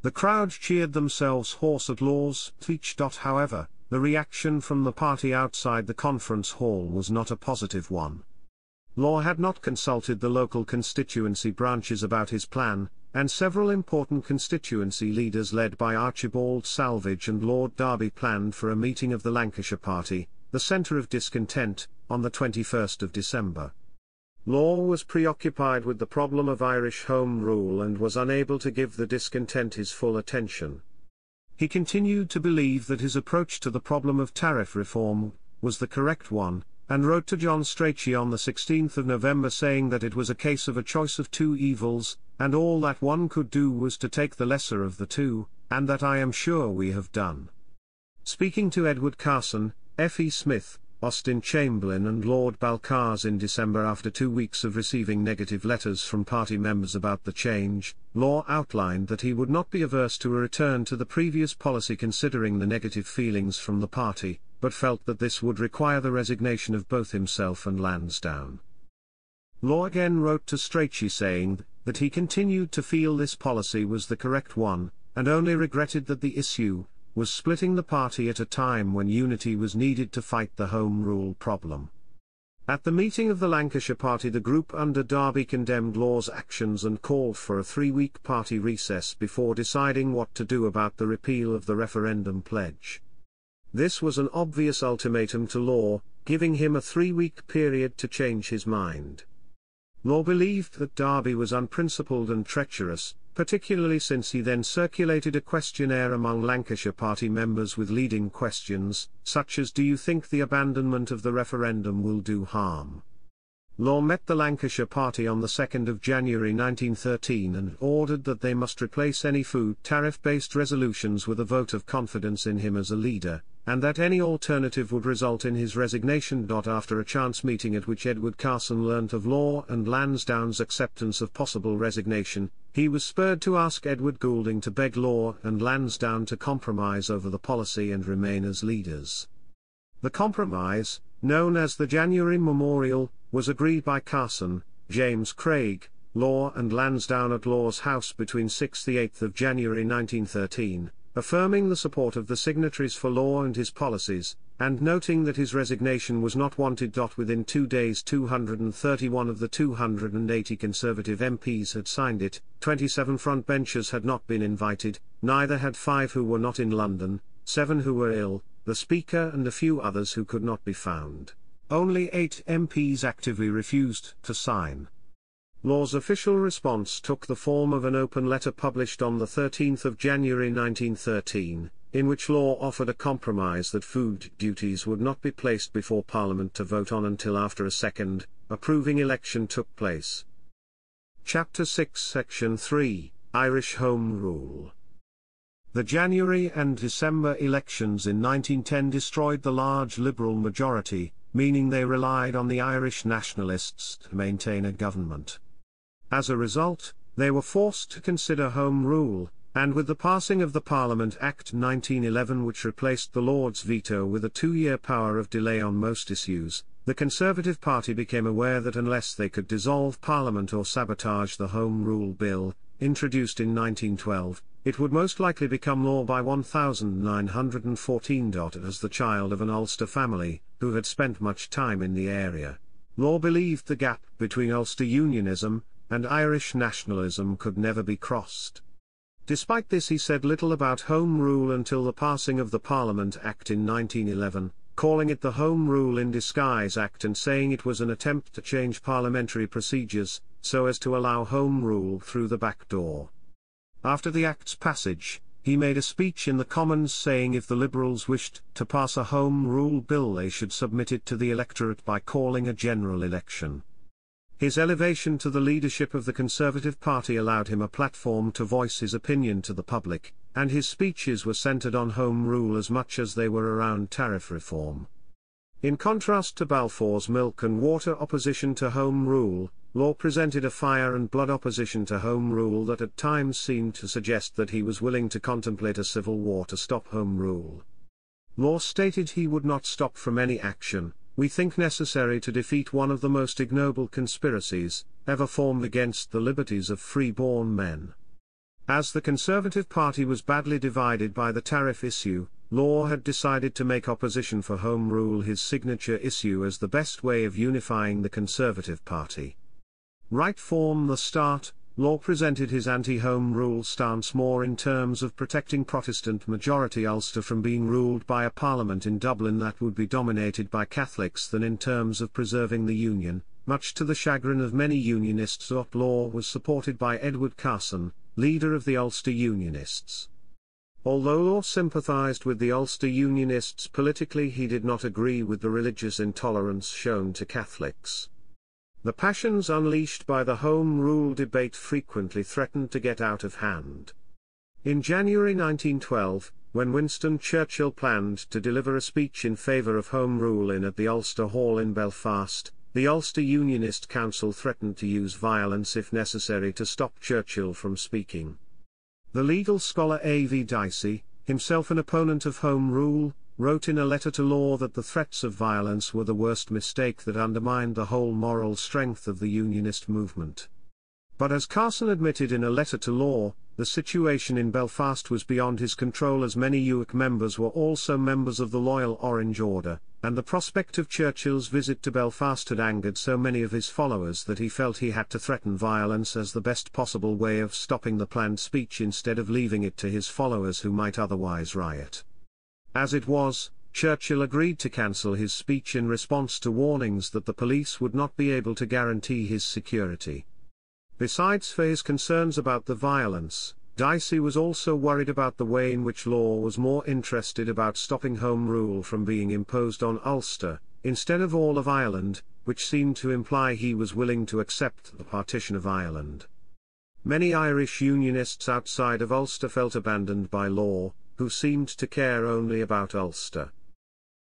The crowd cheered themselves hoarse at Law's speech. However, the reaction from the party outside the conference hall was not a positive one. Law had not consulted the local constituency branches about his plan, and several important constituency leaders led by Archibald Salvage and Lord Derby planned for a meeting of the Lancashire Party, the centre of discontent, on the 21st of December. Law was preoccupied with the problem of Irish Home Rule and was unable to give the discontent his full attention. He continued to believe that his approach to the problem of tariff reform was the correct one, and wrote to John Strachey on the 16th of November saying that it was a case of a choice of two evils, and all that one could do was to take the lesser of the two, and that I am sure we have done. Speaking to Edward Carson, F.E. Smith, Austin Chamberlain and Lord Balcarres in December after 2 weeks of receiving negative letters from party members about the change, Law outlined that he would not be averse to a return to the previous policy considering the negative feelings from the party, but felt that this would require the resignation of both himself and Lansdowne. Law again wrote to Strachey saying that he continued to feel this policy was the correct one, and only regretted that the issue was splitting the party at a time when unity was needed to fight the Home Rule problem. At the meeting of the Lancashire Party, the group under Derby condemned Law's actions and called for a 3-week party recess before deciding what to do about the repeal of the referendum pledge. This was an obvious ultimatum to Law, giving him a 3-week period to change his mind. Law believed that Derby was unprincipled and treacherous, particularly since he then circulated a questionnaire among Lancashire Party members with leading questions, such as "Do you think the abandonment of the referendum will do harm?" Law met the Lancashire Party on the 2nd of January 1913 and ordered that they must replace any food tariff-based resolutions with a vote of confidence in him as a leader, and that any alternative would result in his resignation. After a chance meeting at which Edward Carson learnt of Law and Lansdowne's acceptance of possible resignation, he was spurred to ask Edward Goulding to beg Law and Lansdowne to compromise over the policy and remain as leaders. The compromise, known as the January Memorial, was agreed by Carson, James Craig, Law and Lansdowne at Law's house between 6–8 January 1913, affirming the support of the signatories for Law and his policies, and noting that his resignation was not wanted. Within 2 days 231 of the 280 Conservative MPs had signed it, 27 frontbenchers had not been invited, neither had 5 who were not in London, 7 who were ill, the Speaker and a few others who could not be found. Only 8 MPs actively refused to sign. Law's official response took the form of an open letter published on 13 January 1913, in which Law offered a compromise that food duties would not be placed before Parliament to vote on until after a second, approving election took place. Chapter 6, Section 3, Irish Home Rule. The January and December elections in 1910 destroyed the large Liberal majority, meaning they relied on the Irish nationalists to maintain a government. As a result, they were forced to consider Home Rule, and with the passing of the Parliament Act 1911 which replaced the Lords' veto with a 2-year power of delay on most issues, the Conservative Party became aware that unless they could dissolve Parliament or sabotage the Home Rule Bill, introduced in 1912, it would most likely become law by 1914. As the child of an Ulster family, who had spent much time in the area, Law believed the gap between Ulster unionism and Irish nationalism could never be crossed. Despite this, he said little about Home Rule until the passing of the Parliament Act in 1911, calling it the Home Rule in Disguise Act and saying it was an attempt to change parliamentary procedures so as to allow Home Rule through the back door. After the Act's passage, he made a speech in the Commons saying if the Liberals wished to pass a Home Rule bill they should submit it to the electorate by calling a general election. His elevation to the leadership of the Conservative Party allowed him a platform to voice his opinion to the public, and his speeches were centred on Home Rule as much as they were around tariff reform. In contrast to Balfour's milk and water opposition to Home Rule, Law presented a fire and blood opposition to Home Rule that at times seemed to suggest that he was willing to contemplate a civil war to stop Home Rule. Law stated he would not stop from any action we think necessary to defeat one of the most ignoble conspiracies ever formed against the liberties of free-born men. As the Conservative Party was badly divided by the tariff issue, Law had decided to make opposition for Home Rule his signature issue as the best way of unifying the Conservative Party. Right from the start, Law presented his anti-Home Rule stance more in terms of protecting Protestant-majority Ulster from being ruled by a parliament in Dublin that would be dominated by Catholics than in terms of preserving the Union, much to the chagrin of many Unionists. Law was supported by Edward Carson, leader of the Ulster Unionists. Although Law sympathised with the Ulster Unionists politically, he did not agree with the religious intolerance shown to Catholics. The passions unleashed by the Home Rule debate frequently threatened to get out of hand. In January 1912, when Winston Churchill planned to deliver a speech in favour of Home Rule at the Ulster Hall in Belfast, the Ulster Unionist Council threatened to use violence if necessary to stop Churchill from speaking. The legal scholar A. V. Dicey, himself an opponent of Home Rule, wrote in a letter to Law that the threats of violence were the worst mistake that undermined the whole moral strength of the Unionist movement. But as Carson admitted in a letter to Law, the situation in Belfast was beyond his control, as many UUC members were also members of the Loyal Orange Order, and the prospect of Churchill's visit to Belfast had angered so many of his followers that he felt he had to threaten violence as the best possible way of stopping the planned speech instead of leaving it to his followers who might otherwise riot. As it was, Churchill agreed to cancel his speech in response to warnings that the police would not be able to guarantee his security. Besides for his concerns about the violence, Dicey was also worried about the way in which Law was more interested about stopping Home Rule from being imposed on Ulster, instead of all of Ireland, which seemed to imply he was willing to accept the partition of Ireland. Many Irish Unionists outside of Ulster felt abandoned by Law, who seemed to care only about Ulster.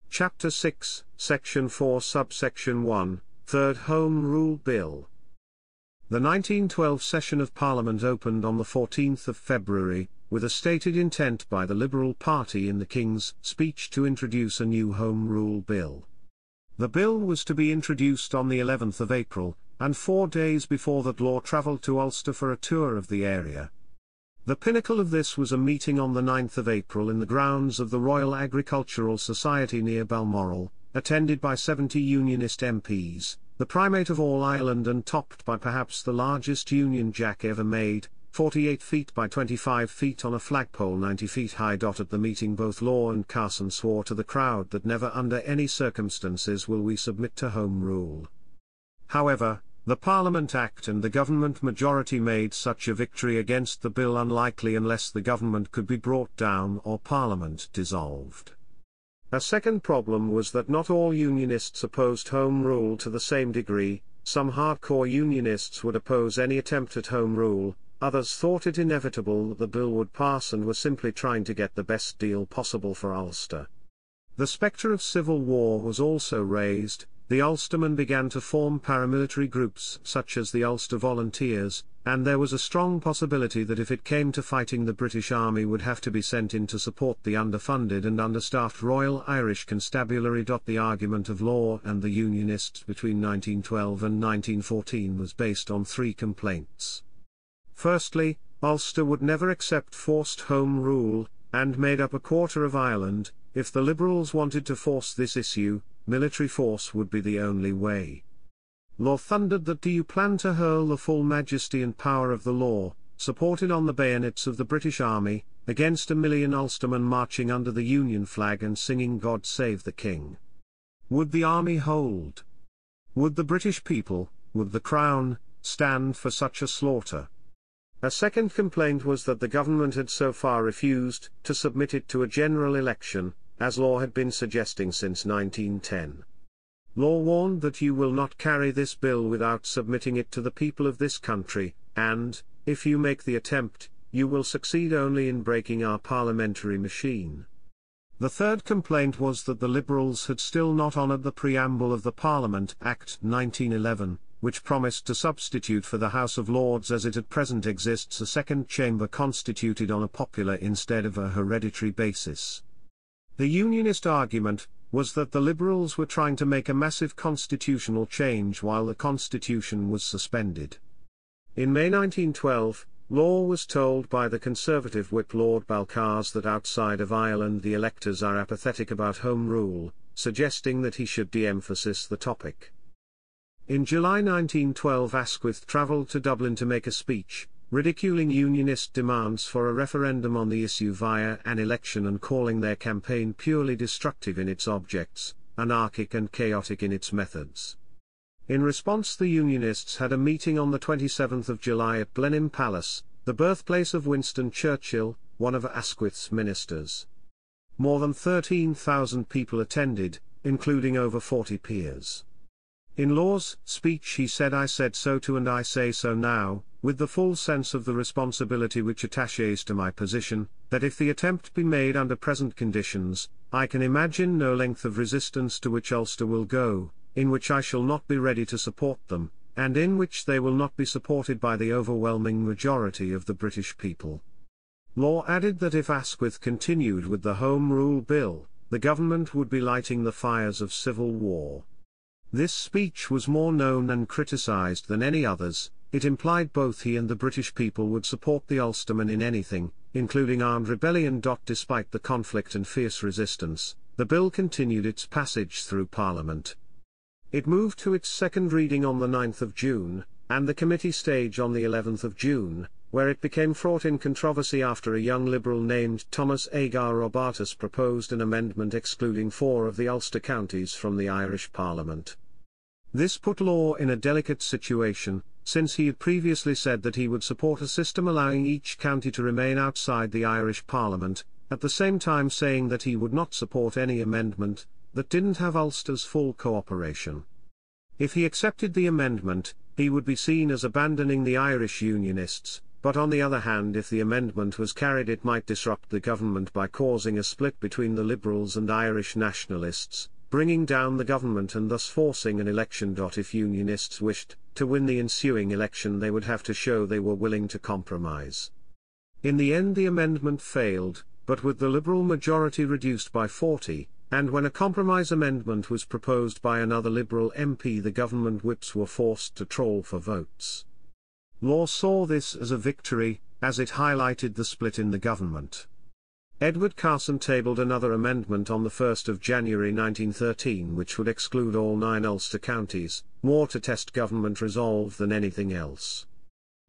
Chapter 6, Section 4, Subsection 1, Third Home Rule Bill. The 1912 session of Parliament opened on the 14th of February, with a stated intent by the Liberal Party in the King's speech to introduce a new Home Rule Bill. The bill was to be introduced on the 11th of April, and 4 days before that Law travelled to Ulster for a tour of the area. The pinnacle of this was a meeting on the 9th of April in the grounds of the Royal Agricultural Society near Balmoral, attended by 70 Unionist MPs, the primate of all Ireland, and topped by perhaps the largest Union Jack ever made, 48 feet by 25 feet on a flagpole 90 feet high. At the meeting both Law and Carson swore to the crowd that never under any circumstances will we submit to Home Rule. However, the Parliament Act and the government majority made such a victory against the bill unlikely unless the government could be brought down or Parliament dissolved. A second problem was that not all Unionists opposed Home Rule to the same degree. Some hardcore Unionists would oppose any attempt at Home Rule, others thought it inevitable that the bill would pass and were simply trying to get the best deal possible for Ulster. The spectre of civil war was also raised. The Ulstermen began to form paramilitary groups such as the Ulster Volunteers, and there was a strong possibility that if it came to fighting, the British Army would have to be sent in to support the underfunded and understaffed Royal Irish Constabulary. The argument of Law and the Unionists between 1912 and 1914 was based on three complaints. Firstly, Ulster would never accept forced Home Rule, and made up a quarter of Ireland. If the Liberals wanted to force this issue, military force would be the only way. Law thundered that, "Do you plan to hurl the full majesty and power of the law, supported on the bayonets of the British Army, against 1 million Ulstermen marching under the Union flag and singing God Save the King? Would the army hold? Would the British people, would the Crown, stand for such a slaughter?" A second complaint was that the government had so far refused to submit it to a general election, as Law had been suggesting since 1910. Law warned that you will not carry this bill without submitting it to the people of this country, and, if you make the attempt, you will succeed only in breaking our parliamentary machine. The third complaint was that the Liberals had still not honoured the preamble of the Parliament Act 1911, which promised to substitute for the House of Lords as it at present exists a second chamber constituted on a popular instead of a hereditary basis. The Unionist argument was that the Liberals were trying to make a massive constitutional change while the Constitution was suspended. In May 1912, Law was told by the Conservative whip Lord Balcarres that outside of Ireland the electors are apathetic about Home Rule, suggesting that he should de-emphasise the topic. In July 1912 Asquith travelled to Dublin to make a speech, ridiculing unionist demands for a referendum on the issue via an election and calling their campaign purely destructive in its objects, anarchic and chaotic in its methods. In response, the Unionists had a meeting on the 27th of July at Blenheim Palace, the birthplace of Winston Churchill, one of Asquith's ministers. More than 13,000 people attended, including over 40 peers. In Law's speech he said, "I said so to and I say so now, with the full sense of the responsibility which attaches to my position, that if the attempt be made under present conditions, I can imagine no length of resistance to which Ulster will go, in which I shall not be ready to support them, and in which they will not be supported by the overwhelming majority of the British people." Law added that if Asquith continued with the Home Rule Bill, the government would be lighting the fires of civil war. This speech was more known and criticised than any others. It implied both he and the British people would support the Ulstermen in anything, including armed rebellion. Despite the conflict and fierce resistance, the bill continued its passage through Parliament. It moved to its second reading on the 9th of June, and the committee stage on the 11th of June, where it became fraught in controversy after a young Liberal named Thomas Agar Robartus proposed an amendment excluding 4 of the Ulster counties from the Irish Parliament. This put Law in a delicate situation, since he had previously said that he would support a system allowing each county to remain outside the Irish Parliament, at the same time saying that he would not support any amendment that didn't have Ulster's full cooperation. If he accepted the amendment, he would be seen as abandoning the Irish Unionists, but on the other hand, if the amendment was carried, it might disrupt the government by causing a split between the Liberals and Irish Nationalists, bringing down the government and thus forcing an election. If Unionists wished to win the ensuing election, they would have to show they were willing to compromise. In the end the amendment failed, but with the Liberal majority reduced by 40, and when a compromise amendment was proposed by another Liberal MP, the government whips were forced to trawl for votes. Law saw this as a victory, as it highlighted the split in the government. Edward Carson tabled another amendment on the 1st of January 1913 which would exclude all 9 Ulster counties, more to test government resolve than anything else.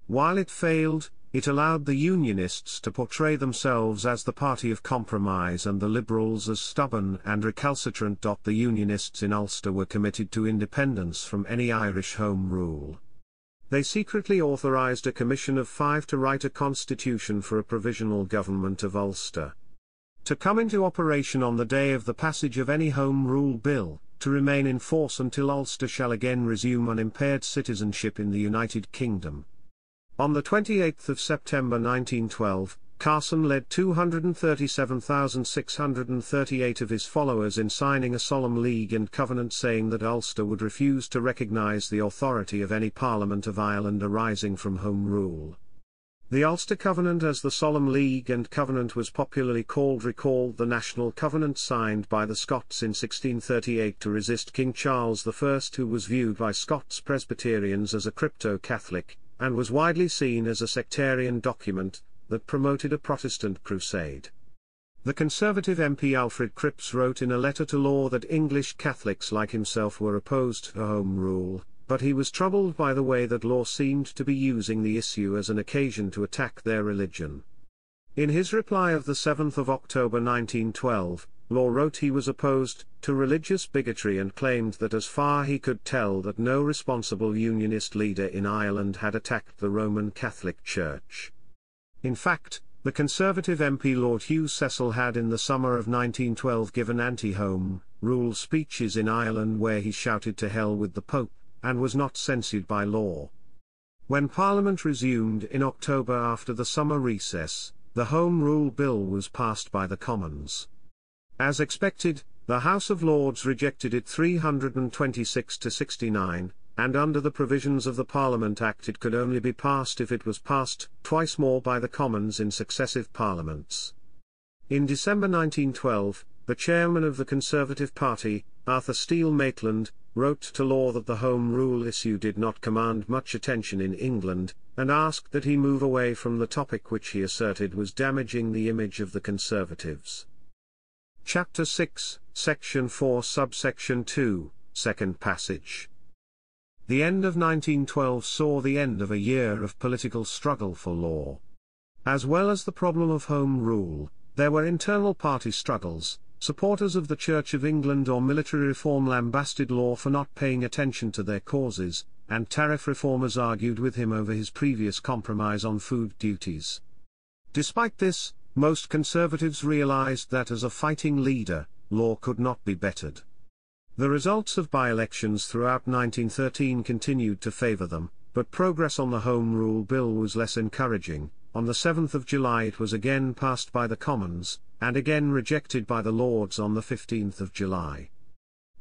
While it failed, it allowed the Unionists to portray themselves as the party of compromise and the Liberals as stubborn and recalcitrant. The Unionists in Ulster were committed to independence from any Irish Home Rule. They secretly authorised a commission of 5 to write a constitution for a provisional government of Ulster, to come into operation on the day of the passage of any Home Rule Bill, to remain in force until Ulster shall again resume unimpaired citizenship in the United Kingdom. On the 28th of September 1912, Carson led 237,638 of his followers in signing a solemn league and covenant saying that Ulster would refuse to recognise the authority of any Parliament of Ireland arising from Home Rule. The Ulster Covenant, as the Solemn League and Covenant was popularly called, recalled the National Covenant signed by the Scots in 1638 to resist King Charles I, who was viewed by Scots Presbyterians as a crypto-Catholic, and was widely seen as a sectarian document that promoted a Protestant crusade. The Conservative MP Alfred Cripps wrote in a letter to Law that English Catholics like himself were opposed to Home Rule, but he was troubled by the way that Law seemed to be using the issue as an occasion to attack their religion. In his reply of the 7th of October 1912, Law wrote he was opposed to religious bigotry and claimed that as far he could tell that no responsible Unionist leader in Ireland had attacked the Roman Catholic Church. In fact, the Conservative MP Lord Hugh Cecil had in the summer of 1912 given anti-Home Rule speeches in Ireland where he shouted to hell with the Pope, and was not censured by Law. When Parliament resumed in October after the summer recess, the Home Rule Bill was passed by the Commons. As expected, the House of Lords rejected it 326 to 69, and under the provisions of the Parliament Act it could only be passed if it was passed twice more by the Commons in successive Parliaments. In December 1912, the chairman of the Conservative Party, Arthur Steele Maitland, wrote to Law that the Home Rule issue did not command much attention in England, and asked that he move away from the topic which he asserted was damaging the image of the Conservatives. Chapter 6, Section 4, Subsection 2, Second Passage. The end of 1912 saw the end of a year of political struggle for law. As well as the problem of Home Rule, there were internal party struggles. Supporters of the Church of England or military reform lambasted Law for not paying attention to their causes, and Tariff Reformers argued with him over his previous compromise on food duties. Despite this, most Conservatives realized that as a fighting leader, Law could not be bettered. The results of by-elections throughout 1913 continued to favor them, but progress on the Home Rule Bill was less encouraging. On the 7th of July it was again passed by the Commons, and again rejected by the Lords on the 15th of July.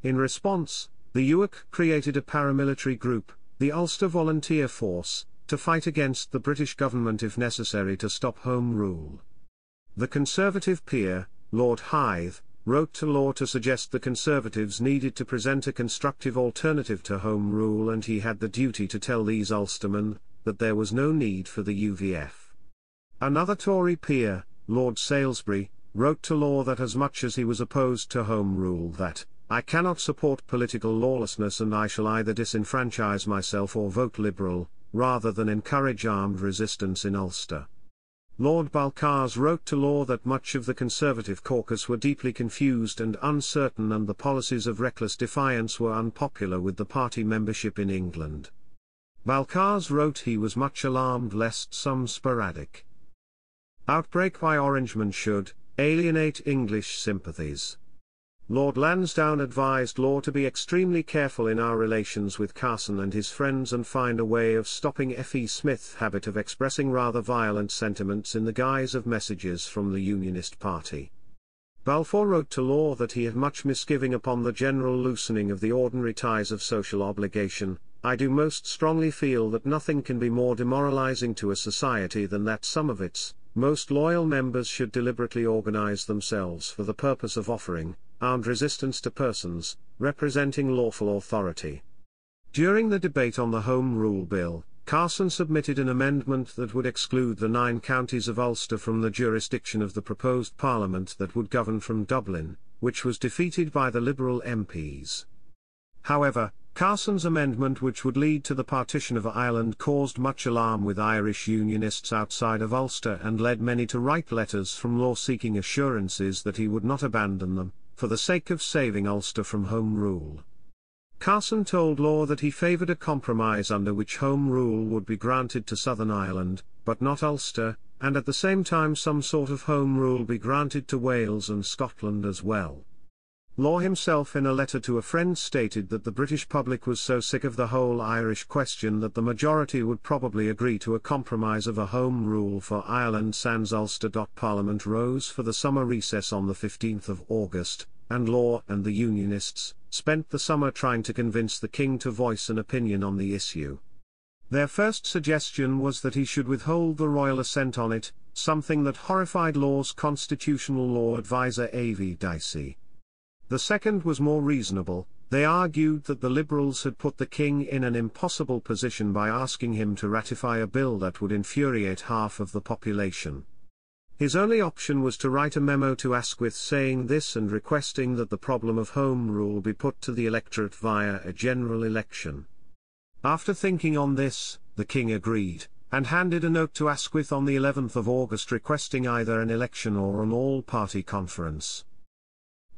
In response, the UIC created a paramilitary group, the Ulster Volunteer Force, to fight against the British government if necessary to stop Home Rule. The Conservative peer, Lord Hythe, wrote to Law to suggest the Conservatives needed to present a constructive alternative to Home Rule, and he had the duty to tell these Ulstermen that there was no need for the UVF. Another Tory peer, Lord Salisbury, wrote to Law that as much as he was opposed to Home Rule that, "I cannot support political lawlessness, and I shall either disenfranchise myself or vote Liberal, rather than encourage armed resistance in Ulster." Lord Balcarres wrote to Law that much of the Conservative caucus were deeply confused and uncertain, and the policies of reckless defiance were unpopular with the party membership in England. Balcarres wrote he was much alarmed lest some sporadic outbreak by Orangemen should alienate English sympathies. Lord Lansdowne advised Law to be extremely careful in our relations with Carson and his friends and find a way of stopping F.E. Smith's habit of expressing rather violent sentiments in the guise of messages from the Unionist Party. Balfour wrote to Law that he had much misgiving upon the general loosening of the ordinary ties of social obligation. "I do most strongly feel that nothing can be more demoralizing to a society than that some of its most loyal members should deliberately organize themselves for the purpose of offering armed resistance to persons representing lawful authority." During the debate on the Home Rule Bill, Carson submitted an amendment that would exclude the 9 counties of Ulster from the jurisdiction of the proposed parliament that would govern from Dublin, which was defeated by the Liberal MPs. However, Carson's amendment, which would lead to the partition of Ireland, caused much alarm with Irish Unionists outside of Ulster and led many to write letters from Law seeking assurances that he would not abandon them, for the sake of saving Ulster from Home Rule. Carson told Law that he favoured a compromise under which Home Rule would be granted to Southern Ireland, but not Ulster, and at the same time some sort of Home Rule be granted to Wales and Scotland as well. Law himself in a letter to a friend stated that the British public was so sick of the whole Irish question that the majority would probably agree to a compromise of a Home Rule for Ireland sans Ulster. Parliament rose for the summer recess on the 15th of August, and Law and the Unionists spent the summer trying to convince the King to voice an opinion on the issue. Their first suggestion was that he should withhold the royal assent on it, something that horrified Law's constitutional law adviser A.V. Dicey. The second was more reasonable. They argued that the Liberals had put the King in an impossible position by asking him to ratify a bill that would infuriate half of the population. His only option was to write a memo to Asquith saying this and requesting that the problem of Home Rule be put to the electorate via a general election. After thinking on this, the King agreed, and handed a note to Asquith on the 11th of August requesting either an election or an all-party conference.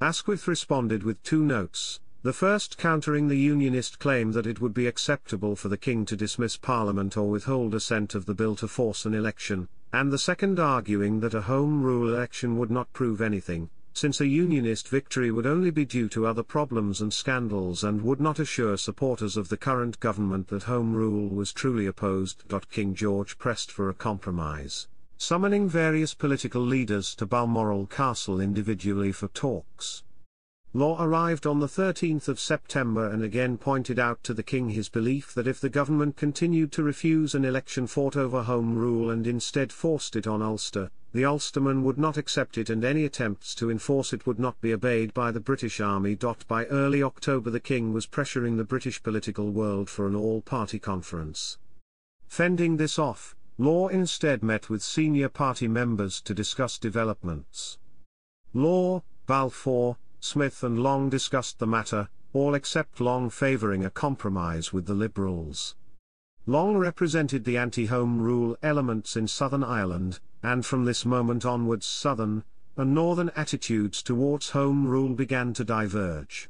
Asquith responded with 2 notes, the first countering the Unionist claim that it would be acceptable for the King to dismiss Parliament or withhold assent of the bill to force an election, and the second arguing that a Home Rule election would not prove anything, since a Unionist victory would only be due to other problems and scandals and would not assure supporters of the current government that Home Rule was truly opposed. King George pressed for a compromise, summoning various political leaders to Balmoral Castle individually for talks. Law arrived on the 13th of September and again pointed out to the King his belief that if the government continued to refuse an election fought over Home Rule and instead forced it on Ulster, the Ulstermen would not accept it and any attempts to enforce it would not be obeyed by the British Army. By early October the King was pressuring the British political world for an all-party conference. Fending this off, Law instead met with senior party members to discuss developments. Law, Balfour, Smith and Long discussed the matter, all except Long favouring a compromise with the Liberals. Long represented the anti-Home Rule elements in Southern Ireland, and from this moment onwards Southern and Northern attitudes towards Home Rule began to diverge.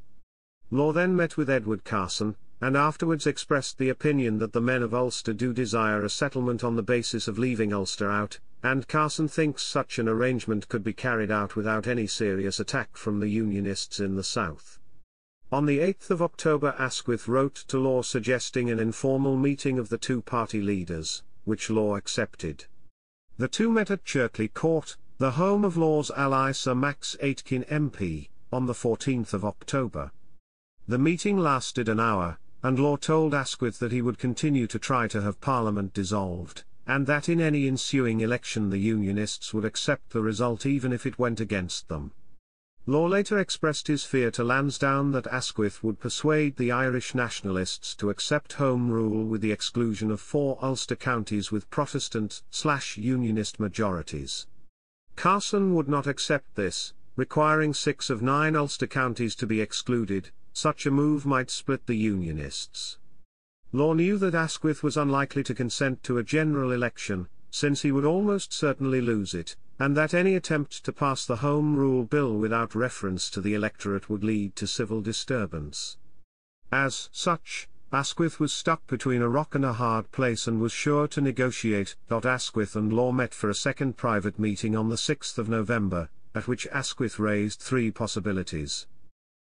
Law then met with Edward Carson, and afterwards expressed the opinion that the men of Ulster do desire a settlement on the basis of leaving Ulster out, and Carson thinks such an arrangement could be carried out without any serious attack from the Unionists in the South. On the 8th of October Asquith wrote to Law suggesting an informal meeting of the two party leaders, which Law accepted. The two met at Chirkley Court, the home of Law's ally Sir Max Aitken MP, on the 14th of October. The meeting lasted an hour, and Law told Asquith that he would continue to try to have Parliament dissolved, and that in any ensuing election the Unionists would accept the result even if it went against them. Law later expressed his fear to Lansdowne that Asquith would persuade the Irish nationalists to accept Home Rule with the exclusion of 4 Ulster counties with Protestant/Unionist majorities. Carson would not accept this, requiring 6 of 9 Ulster counties to be excluded. Such a move might split the Unionists. Law knew that Asquith was unlikely to consent to a general election, since he would almost certainly lose it, and that any attempt to pass the Home Rule Bill without reference to the electorate would lead to civil disturbance. As such, Asquith was stuck between a rock and a hard place and was sure to negotiate. Asquith and Law met for a second private meeting on the 6th of November, at which Asquith raised 3 possibilities.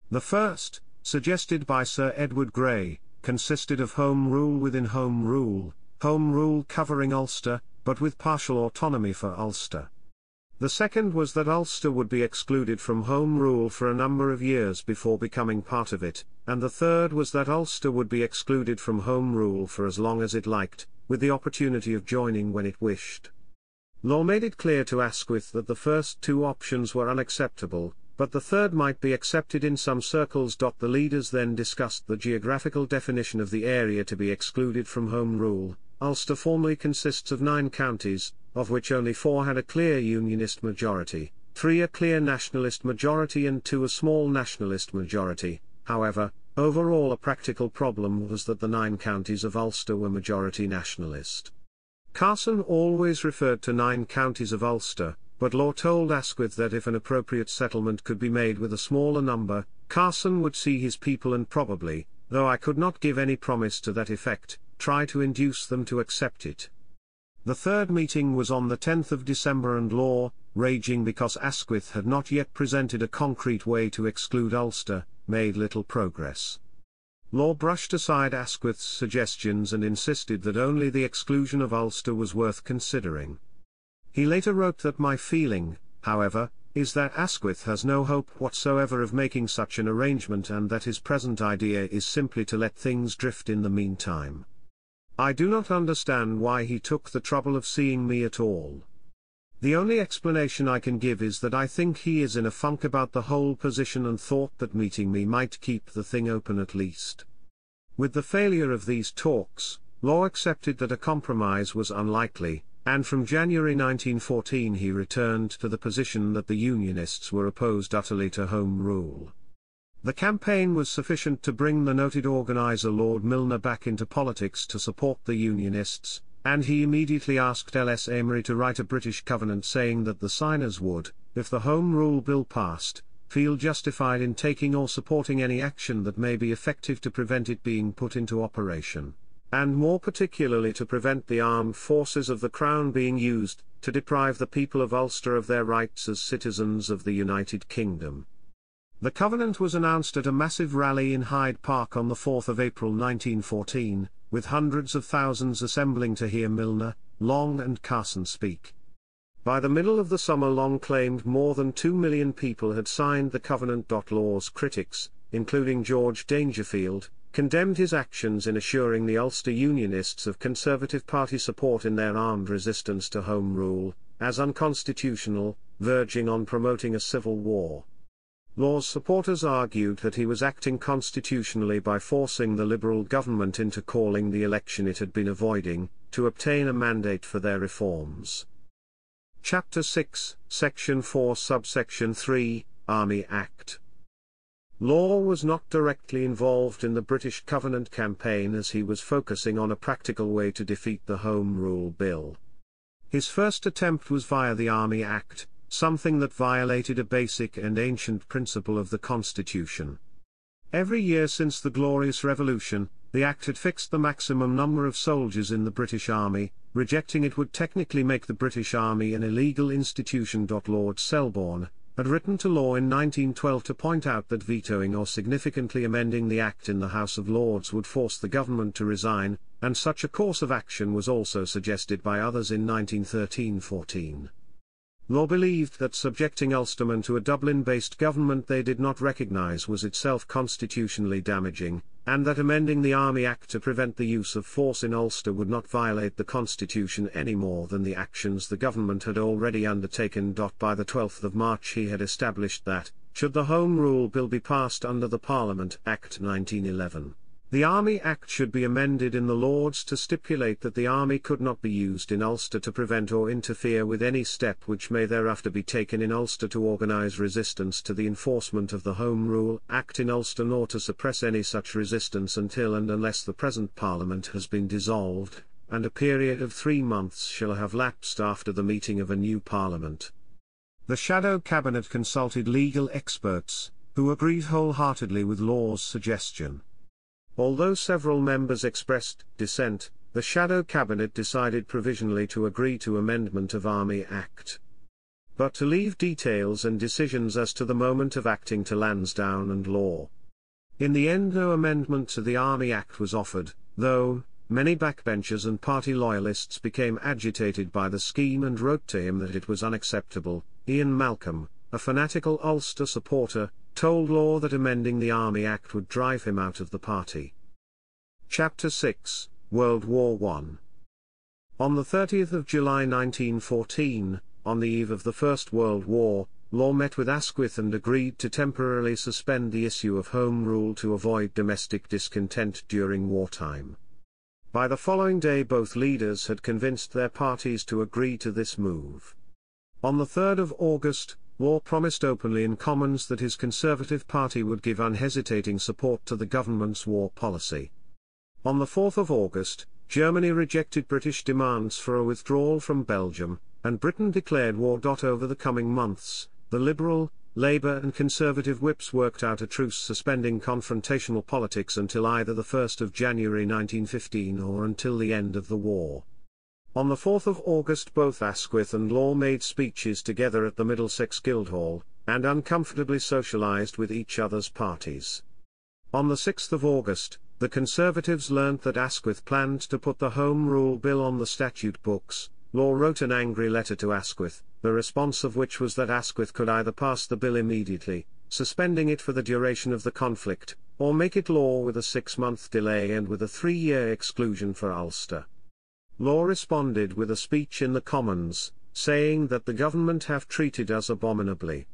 The first, suggested by Sir Edward Grey, consisted of Home Rule within Home Rule covering Ulster, but with partial autonomy for Ulster. The second was that Ulster would be excluded from Home Rule for a number of years before becoming part of it, and the third was that Ulster would be excluded from Home Rule for as long as it liked, with the opportunity of joining when it wished. Law made it clear to Asquith that the first 2 options were unacceptable, but the third might be accepted in some circles. The leaders then discussed the geographical definition of the area to be excluded from Home Rule. Ulster formally consists of 9 counties, of which only 4 had a clear Unionist majority, 3 a clear Nationalist majority and 2 a small Nationalist majority. However, overall a practical problem was that the 9 counties of Ulster were majority Nationalist. Carson always referred to 9 counties of Ulster, but Law told Asquith that if an appropriate settlement could be made with a smaller number, Carson would see his people and probably, though I could not give any promise to that effect, try to induce them to accept it. The third meeting was on the 10th of December and Law, raging because Asquith had not yet presented a concrete way to exclude Ulster, made little progress. Law brushed aside Asquith's suggestions and insisted that only the exclusion of Ulster was worth considering. He later wrote that my feeling, however, is that Asquith has no hope whatsoever of making such an arrangement and that his present idea is simply to let things drift in the meantime. I do not understand why he took the trouble of seeing me at all. The only explanation I can give is that I think he is in a funk about the whole position and thought that meeting me might keep the thing open at least. With the failure of these talks, Law accepted that a compromise was unlikely, and from January 1914 he returned to the position that the Unionists were opposed utterly to Home Rule. The campaign was sufficient to bring the noted organizer Lord Milner back into politics to support the Unionists, and he immediately asked L. S. Amery to write a British covenant saying that the signers would, if the Home Rule Bill passed, feel justified in taking or supporting any action that may be effective to prevent it being put into operation, and more particularly to prevent the armed forces of the Crown being used to deprive the people of Ulster of their rights as citizens of the United Kingdom. The covenant was announced at a massive rally in Hyde Park on the 4th of April 1914, with hundreds of thousands assembling to hear Milner, Long and Carson speak. By the middle of the summer Long claimed more than 2 million people had signed the covenant. Law's critics, including George Dangerfield, condemned his actions in assuring the Ulster Unionists of Conservative Party support in their armed resistance to Home Rule, as unconstitutional, verging on promoting a civil war. Law's supporters argued that he was acting constitutionally by forcing the Liberal government into calling the election it had been avoiding, to obtain a mandate for their reforms. Chapter 6, Section 4, Subsection 3, Army Act. Law was not directly involved in the British Covenant campaign as he was focusing on a practical way to defeat the Home Rule Bill. His first attempt was via the Army Act, something that violated a basic and ancient principle of the Constitution. Every year since the Glorious Revolution, the Act had fixed the maximum number of soldiers in the British Army. Rejecting it would technically make the British Army an illegal institution. Lord Selborne had written to Law in 1912 to point out that vetoing or significantly amending the Act in the House of Lords would force the government to resign, and such a course of action was also suggested by others in 1913-14. Law believed that subjecting Ulstermen to a Dublin-based government they did not recognise was itself constitutionally damaging, and that amending the Army Act to prevent the use of force in Ulster would not violate the Constitution any more than the actions the government had already undertaken. By the 12th of March he had established that, should the Home Rule Bill be passed under the Parliament Act 1911, the Army Act should be amended in the Lords to stipulate that the army could not be used in Ulster to prevent or interfere with any step which may thereafter be taken in Ulster to organise resistance to the enforcement of the Home Rule Act in Ulster, nor to suppress any such resistance until and unless the present Parliament has been dissolved, and a period of 3 months shall have lapsed after the meeting of a new Parliament. The Shadow Cabinet consulted legal experts, who agreed wholeheartedly with Law's suggestion. Although several members expressed dissent, the Shadow Cabinet decided provisionally to agree to amendment of Army Act, but to leave details and decisions as to the moment of acting to Lansdowne and Law. In the end no amendment to the Army Act was offered, though many backbenchers and party loyalists became agitated by the scheme and wrote to him that it was unacceptable. Ian Malcolm, a fanatical Ulster supporter, told Law that amending the Army Act would drive him out of the party. Chapter 6, World War I. On the 30th of July 1914, on the eve of the First World War, Law met with Asquith and agreed to temporarily suspend the issue of Home Rule to avoid domestic discontent during wartime. By the following day both leaders had convinced their parties to agree to this move. On the 3rd of August, Law promised openly in Commons that his Conservative Party would give unhesitating support to the government's war policy. On the 4th of August, Germany rejected British demands for a withdrawal from Belgium, and Britain declared war. Over the coming months, the Liberal, Labour and Conservative whips worked out a truce suspending confrontational politics until either the 1st of January 1915 or until the end of the war. On the 4th of August both Asquith and Law made speeches together at the Middlesex Guildhall, and uncomfortably socialised with each other's parties. On the 6th of August, the Conservatives learnt that Asquith planned to put the Home Rule Bill on the statute books. Law wrote an angry letter to Asquith, the response of which was that Asquith could either pass the bill immediately, suspending it for the duration of the conflict, or make it law with a 6-month delay and with a 3-year exclusion for Ulster. Law responded with a speech in the Commons, saying that the government have treated us abominably.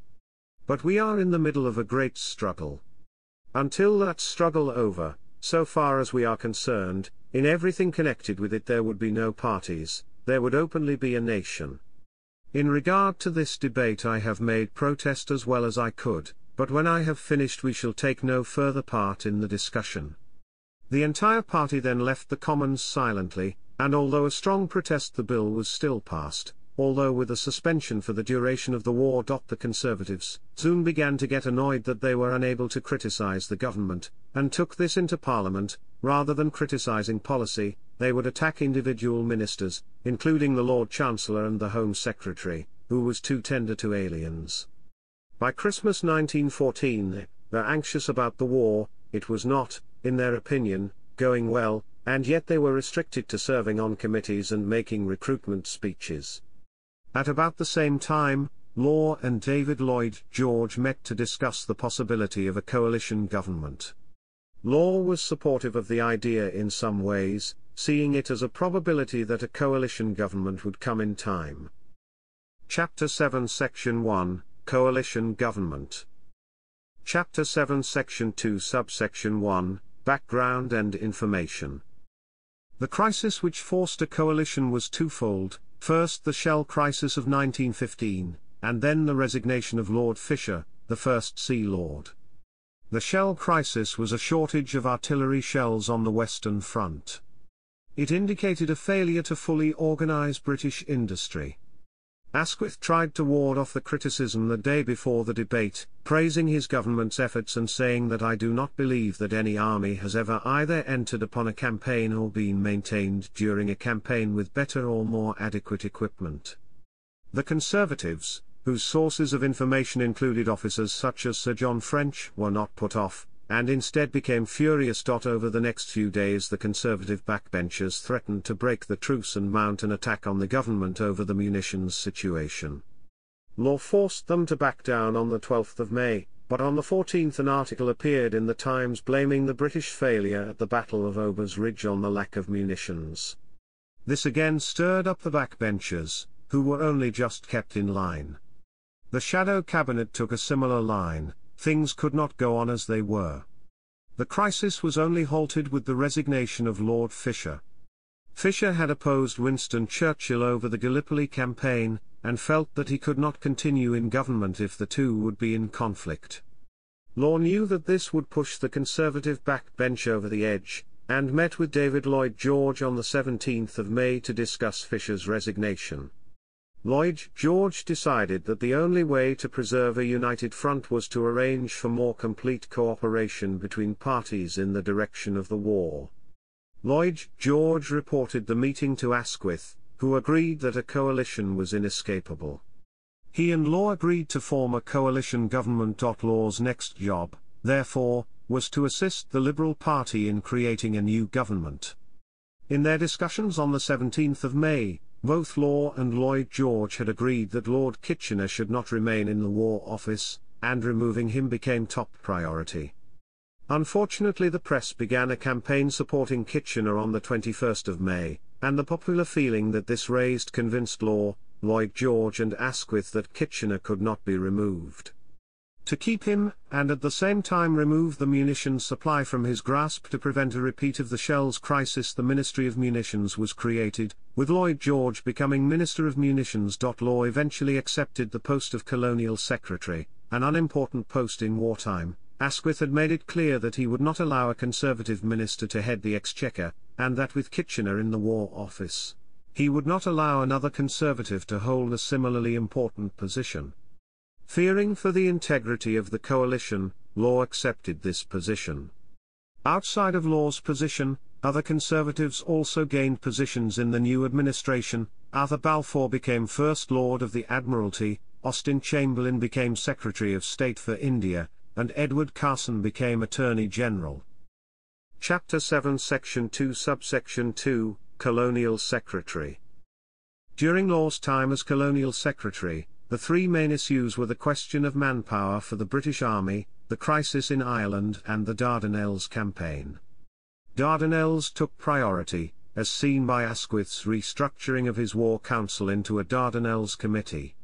But we are in the middle of a great struggle. Until that struggle over, so far as we are concerned, in everything connected with it there would be no parties, there would openly be a nation. In regard to this debate I have made protest as well as I could, but when I have finished we shall take no further part in the discussion. The entire party then left the Commons silently, and although a strong protest the bill was still passed, although with a suspension for the duration of the war. The Conservatives soon began to get annoyed that they were unable to criticise the government, and took this into Parliament. Rather than criticising policy, they would attack individual ministers, including the Lord Chancellor and the Home Secretary, who was too tender to aliens. By Christmas 1914, they're anxious about the war. It was not, in their opinion, going well, and yet they were restricted to serving on committees and making recruitment speeches. At about the same time, Law and David Lloyd George met to discuss the possibility of a coalition government. Law was supportive of the idea in some ways, seeing it as a probability that a coalition government would come in time. Chapter 7, Section 1, Coalition Government. Chapter 7, Section 2, Subsection 1, Background and Information. The crisis which forced a coalition was twofold, first the Shell Crisis of 1915, and then the resignation of Lord Fisher, the first Sea Lord. The Shell Crisis was a shortage of artillery shells on the Western Front. It indicated a failure to fully organize British industry. Asquith tried to ward off the criticism the day before the debate, praising his government's efforts and saying that I do not believe that any army has ever either entered upon a campaign or been maintained during a campaign with better or more adequate equipment. The Conservatives, whose sources of information included officers such as Sir John French, were not put off, and instead became furious. Over the next few days the Conservative backbenchers threatened to break the truce and mount an attack on the government over the munitions situation. Law forced them to back down on the 12th of May, but on the 14th an article appeared in the Times blaming the British failure at the Battle of Obers Ridge on the lack of munitions. This again stirred up the backbenchers, who were only just kept in line. The shadow cabinet took a similar line. Things could not go on as they were. The crisis was only halted with the resignation of Lord Fisher. Fisher had opposed Winston Churchill over the Gallipoli campaign, and felt that he could not continue in government if the two would be in conflict. Law knew that this would push the Conservative backbench over the edge, and met with David Lloyd George on the 17th of May to discuss Fisher's resignation. Lloyd George decided that the only way to preserve a united front was to arrange for more complete cooperation between parties in the direction of the war. Lloyd George reported the meeting to Asquith, who agreed that a coalition was inescapable. He and Law agreed to form a coalition government. Law's next job, therefore, was to assist the Liberal Party in creating a new government. In their discussions on the 17th of May, both Law and Lloyd George had agreed that Lord Kitchener should not remain in the War Office, and removing him became top priority. Unfortunately, the press began a campaign supporting Kitchener on the 21st of May, and the popular feeling that this raised convinced Law, Lloyd George and Asquith that Kitchener could not be removed. To keep him, and at the same time remove the munitions supply from his grasp to prevent a repeat of the Shells crisis, the Ministry of Munitions was created, with Lloyd George becoming Minister of Munitions. Law eventually accepted the post of Colonial Secretary, an unimportant post in wartime. Asquith had made it clear that he would not allow a Conservative minister to head the Exchequer, and that with Kitchener in the War Office, he would not allow another Conservative to hold a similarly important position. Fearing for the integrity of the coalition, Law accepted this position. Outside of Law's position, other Conservatives also gained positions in the new administration. Arthur Balfour became First Lord of the Admiralty, Austin Chamberlain became Secretary of State for India, and Edward Carson became Attorney General. Chapter 7, Section 2, Subsection 2, Colonial Secretary. During Law's time as Colonial Secretary, the three main issues were the question of manpower for the British Army, the crisis in Ireland and the Dardanelles campaign. Dardanelles took priority, as seen by Asquith's restructuring of his War Council into a Dardanelles committee.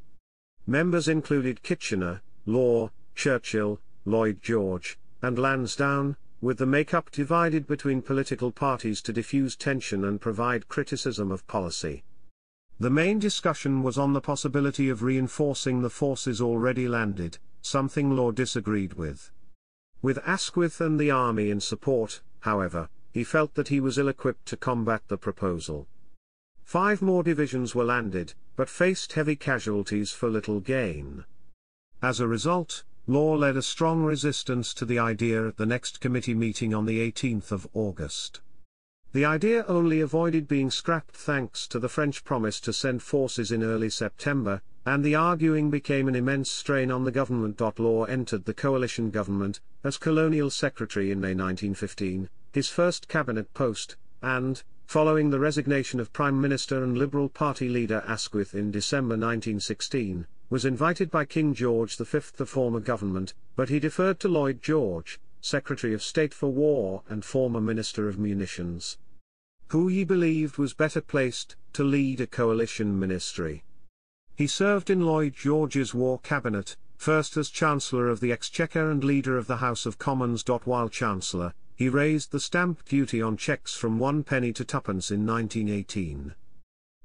Members included Kitchener, Law, Churchill, Lloyd George, and Lansdowne, with the makeup divided between political parties to diffuse tension and provide criticism of policy. The main discussion was on the possibility of reinforcing the forces already landed, something Law disagreed with. With Asquith and the army in support, however, he felt that he was ill-equipped to combat the proposal. 5 more divisions were landed, but faced heavy casualties for little gain. As a result, Law led a strong resistance to the idea at the next committee meeting on the 18th of August. The idea only avoided being scrapped thanks to the French promise to send forces in early September, and the arguing became an immense strain on the government. Law entered the coalition government, as Colonial Secretary in May 1915, his first cabinet post, and, following the resignation of Prime Minister and Liberal Party leader Asquith in December 1916, was invited by King George V to form a government, but he deferred to Lloyd George, Secretary of State for War and former Minister of Munitions, who he believed was better placed to lead a coalition ministry. He served in Lloyd George's War Cabinet, first as Chancellor of the Exchequer and leader of the House of Commons. While Chancellor, he raised the stamp duty on cheques from 1 penny to 2 pence in 1918.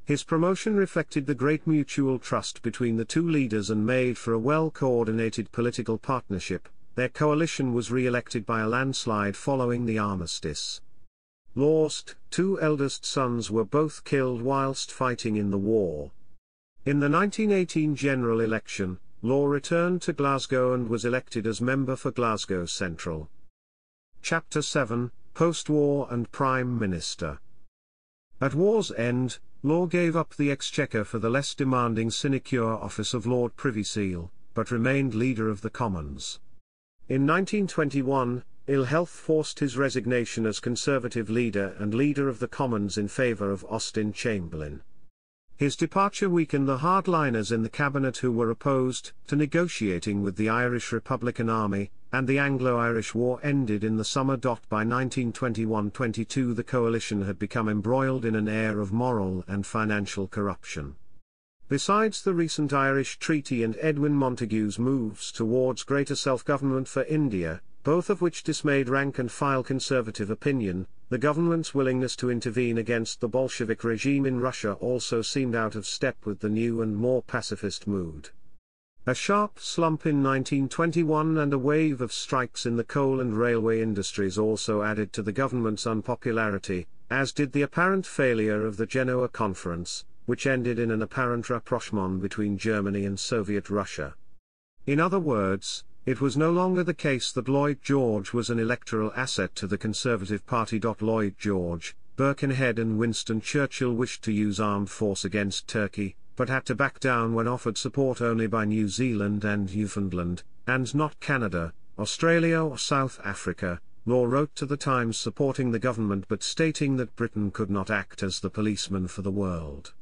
His promotion reflected the great mutual trust between the two leaders and made for a well-coordinated political partnership. Their coalition was re-elected by a landslide following the armistice. Law's two eldest sons were both killed whilst fighting in the war. In the 1918 general election, Law returned to Glasgow and was elected as member for Glasgow Central. Chapter 7, Post-War and Prime Minister. At war's end, Law gave up the Exchequer for the less demanding sinecure office of Lord Privy Seal, but remained leader of the Commons. In 1921, ill health forced his resignation as Conservative leader and leader of the Commons in favour of Austin Chamberlain. His departure weakened the hardliners in the cabinet who were opposed to negotiating with the Irish Republican Army, and the Anglo-Irish War ended in the summer. By 1921-22 the coalition had become embroiled in an air of moral and financial corruption. Besides the recent Irish Treaty and Edwin Montagu's moves towards greater self-government for India, both of which dismayed rank-and-file conservative opinion, the government's willingness to intervene against the Bolshevik regime in Russia also seemed out of step with the new and more pacifist mood. A sharp slump in 1921 and a wave of strikes in the coal and railway industries also added to the government's unpopularity, as did the apparent failure of the Genoa Conference, which ended in an apparent rapprochement between Germany and Soviet Russia. In other words, it was no longer the case that Lloyd George was an electoral asset to the Conservative Party. Lloyd George, Birkenhead and Winston Churchill wished to use armed force against Turkey, but had to back down when offered support only by New Zealand and Newfoundland, and not Canada, Australia or South Africa. Law wrote to the Times supporting the government but stating that Britain could not act as the policeman for the world.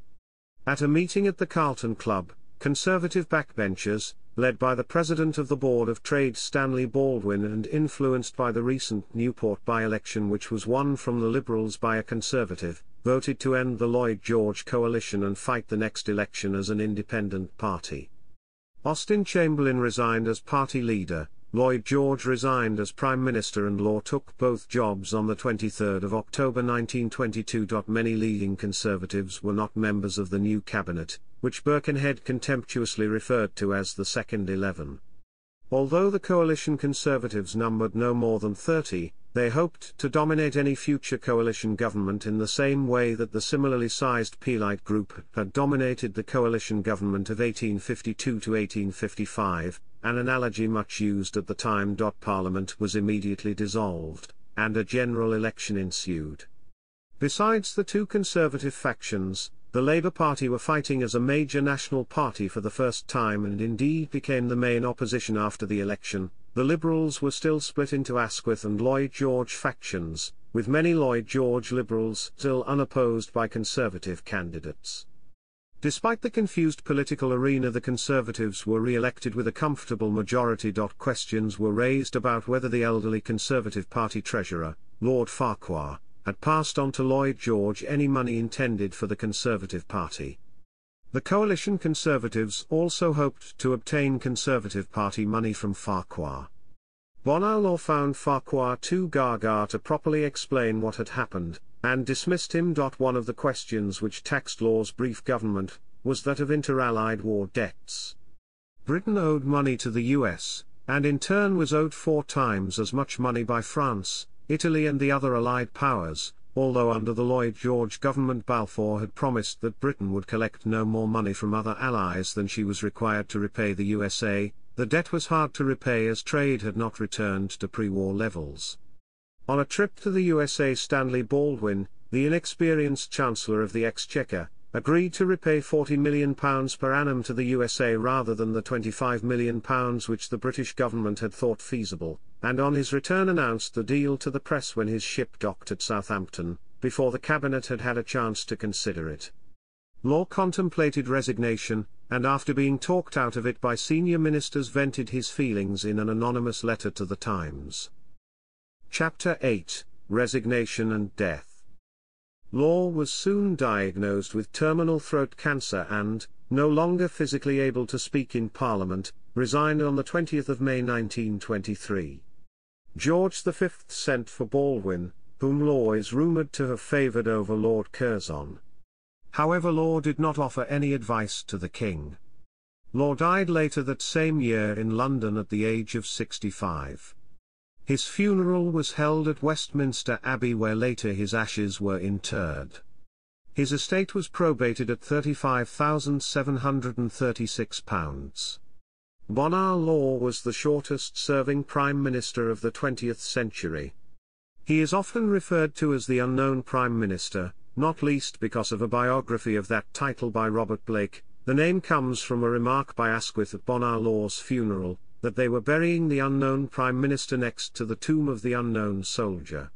At a meeting at the Carlton Club, Conservative backbenchers, led by the President of the Board of Trade Stanley Baldwin and influenced by the recent Newport by-election which was won from the Liberals by a Conservative, voted to end the Lloyd George coalition and fight the next election as an independent party. Austin Chamberlain resigned as party leader, Lloyd George resigned as Prime Minister, and Law took both jobs on the 23rd of October 1922. Many leading Conservatives were not members of the new cabinet, which Birkenhead contemptuously referred to as the Second 11. Although the coalition Conservatives numbered no more than 30, they hoped to dominate any future coalition government in the same way that the similarly sized Peelite group had dominated the coalition government of 1852 to 1855, an analogy much used at the time. Parliament was immediately dissolved, and a general election ensued. Besides the two Conservative factions, the Labour Party were fighting as a major national party for the first time and indeed became the main opposition after the election. The Liberals were still split into Asquith and Lloyd George factions, with many Lloyd George Liberals still unopposed by Conservative candidates. Despite the confused political arena, the Conservatives were re-elected with a comfortable majority. Questions were raised about whether the elderly Conservative Party treasurer, Lord Farquhar, had passed on to Lloyd George any money intended for the Conservative Party. The coalition Conservatives also hoped to obtain Conservative Party money from Farquhar. Bonar Law found Farquhar too gaga to properly explain what had happened, and dismissed him. One of the questions which taxed Law's brief government was that of inter-allied war debts. Britain owed money to the US, and in turn was owed 4 times as much money by France, Italy and the other Allied powers, although under the Lloyd George government Balfour had promised that Britain would collect no more money from other allies than she was required to repay the USA, the debt was hard to repay as trade had not returned to pre-war levels. On a trip to the USA, Stanley Baldwin, the inexperienced Chancellor of the Exchequer, agreed to repay £40 million per annum to the USA rather than the £25 million which the British government had thought feasible, and on his return announced the deal to the press when his ship docked at Southampton, before the cabinet had had a chance to consider it. Law contemplated resignation, and after being talked out of it by senior ministers vented his feelings in an anonymous letter to the Times. Chapter 8, Resignation and Death. Law was soon diagnosed with terminal throat cancer and, no longer physically able to speak in Parliament, resigned on the 20th of May 1923. George V sent for Baldwin, whom Law is rumoured to have favoured over Lord Curzon. However, Law did not offer any advice to the king. Law died later that same year in London at the age of 65. His funeral was held at Westminster Abbey, where later his ashes were interred. His estate was probated at £35,736. Bonar Law was the shortest-serving Prime Minister of the 20th century. He is often referred to as the unknown Prime Minister, not least because of a biography of that title by Robert Blake. The name comes from a remark by Asquith at Bonar Law's funeral, that they were burying the unknown Prime Minister next to the tomb of the unknown soldier.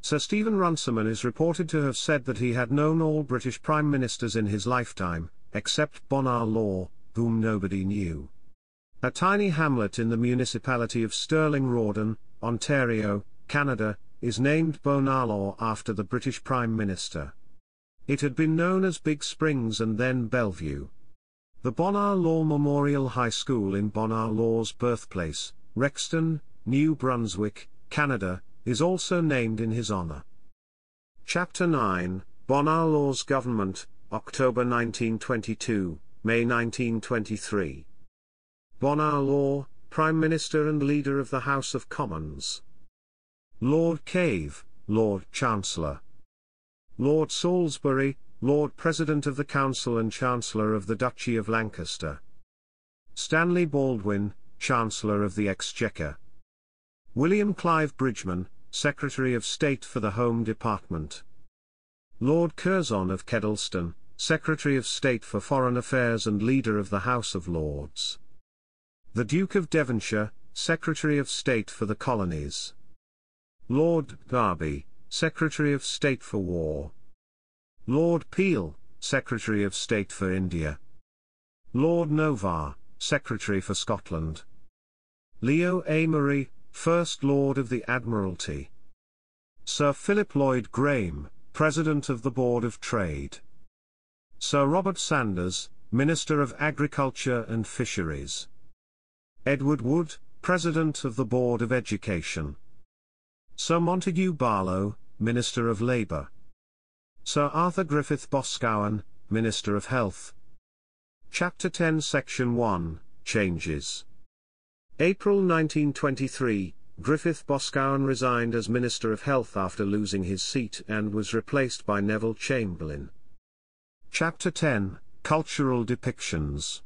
Sir Stephen Runciman is reported to have said that he had known all British Prime Ministers in his lifetime, except Bonar Law, whom nobody knew. A tiny hamlet in the municipality of Stirling Rawdon, Ontario, Canada, is named Bonar Law after the British Prime Minister. It had been known as Big Springs and then Bellevue. The Bonar Law Memorial High School in Bonar Law's birthplace, Rexton, New Brunswick, Canada, is also named in his honor. Chapter 9, Bonar Law's Government, October 1922, May 1923. Bonar Law, Prime Minister and Leader of the House of Commons. Lord Cave, Lord Chancellor. Lord Salisbury, Lord President of the Council and Chancellor of the Duchy of Lancaster. Stanley Baldwin, Chancellor of the Exchequer. William Clive Bridgeman, Secretary of State for the Home Department. Lord Curzon of Kedleston, Secretary of State for Foreign Affairs and Leader of the House of Lords. The Duke of Devonshire, Secretary of State for the Colonies. Lord Derby, Secretary of State for War. Lord Peel, Secretary of State for India. Lord Novar, Secretary for Scotland. Leo Amery, First Lord of the Admiralty. Sir Philip Lloyd Graham, President of the Board of Trade. Sir Robert Sanders, Minister of Agriculture and Fisheries. Edward Wood, President of the Board of Education. Sir Montague Barlow, Minister of Labour. Sir Arthur Griffith Boscawen, Minister of Health. Chapter 10, Section 1, Changes. April 1923, Griffith Boscawen resigned as Minister of Health after losing his seat and was replaced by Neville Chamberlain. Chapter 10, Cultural Depictions.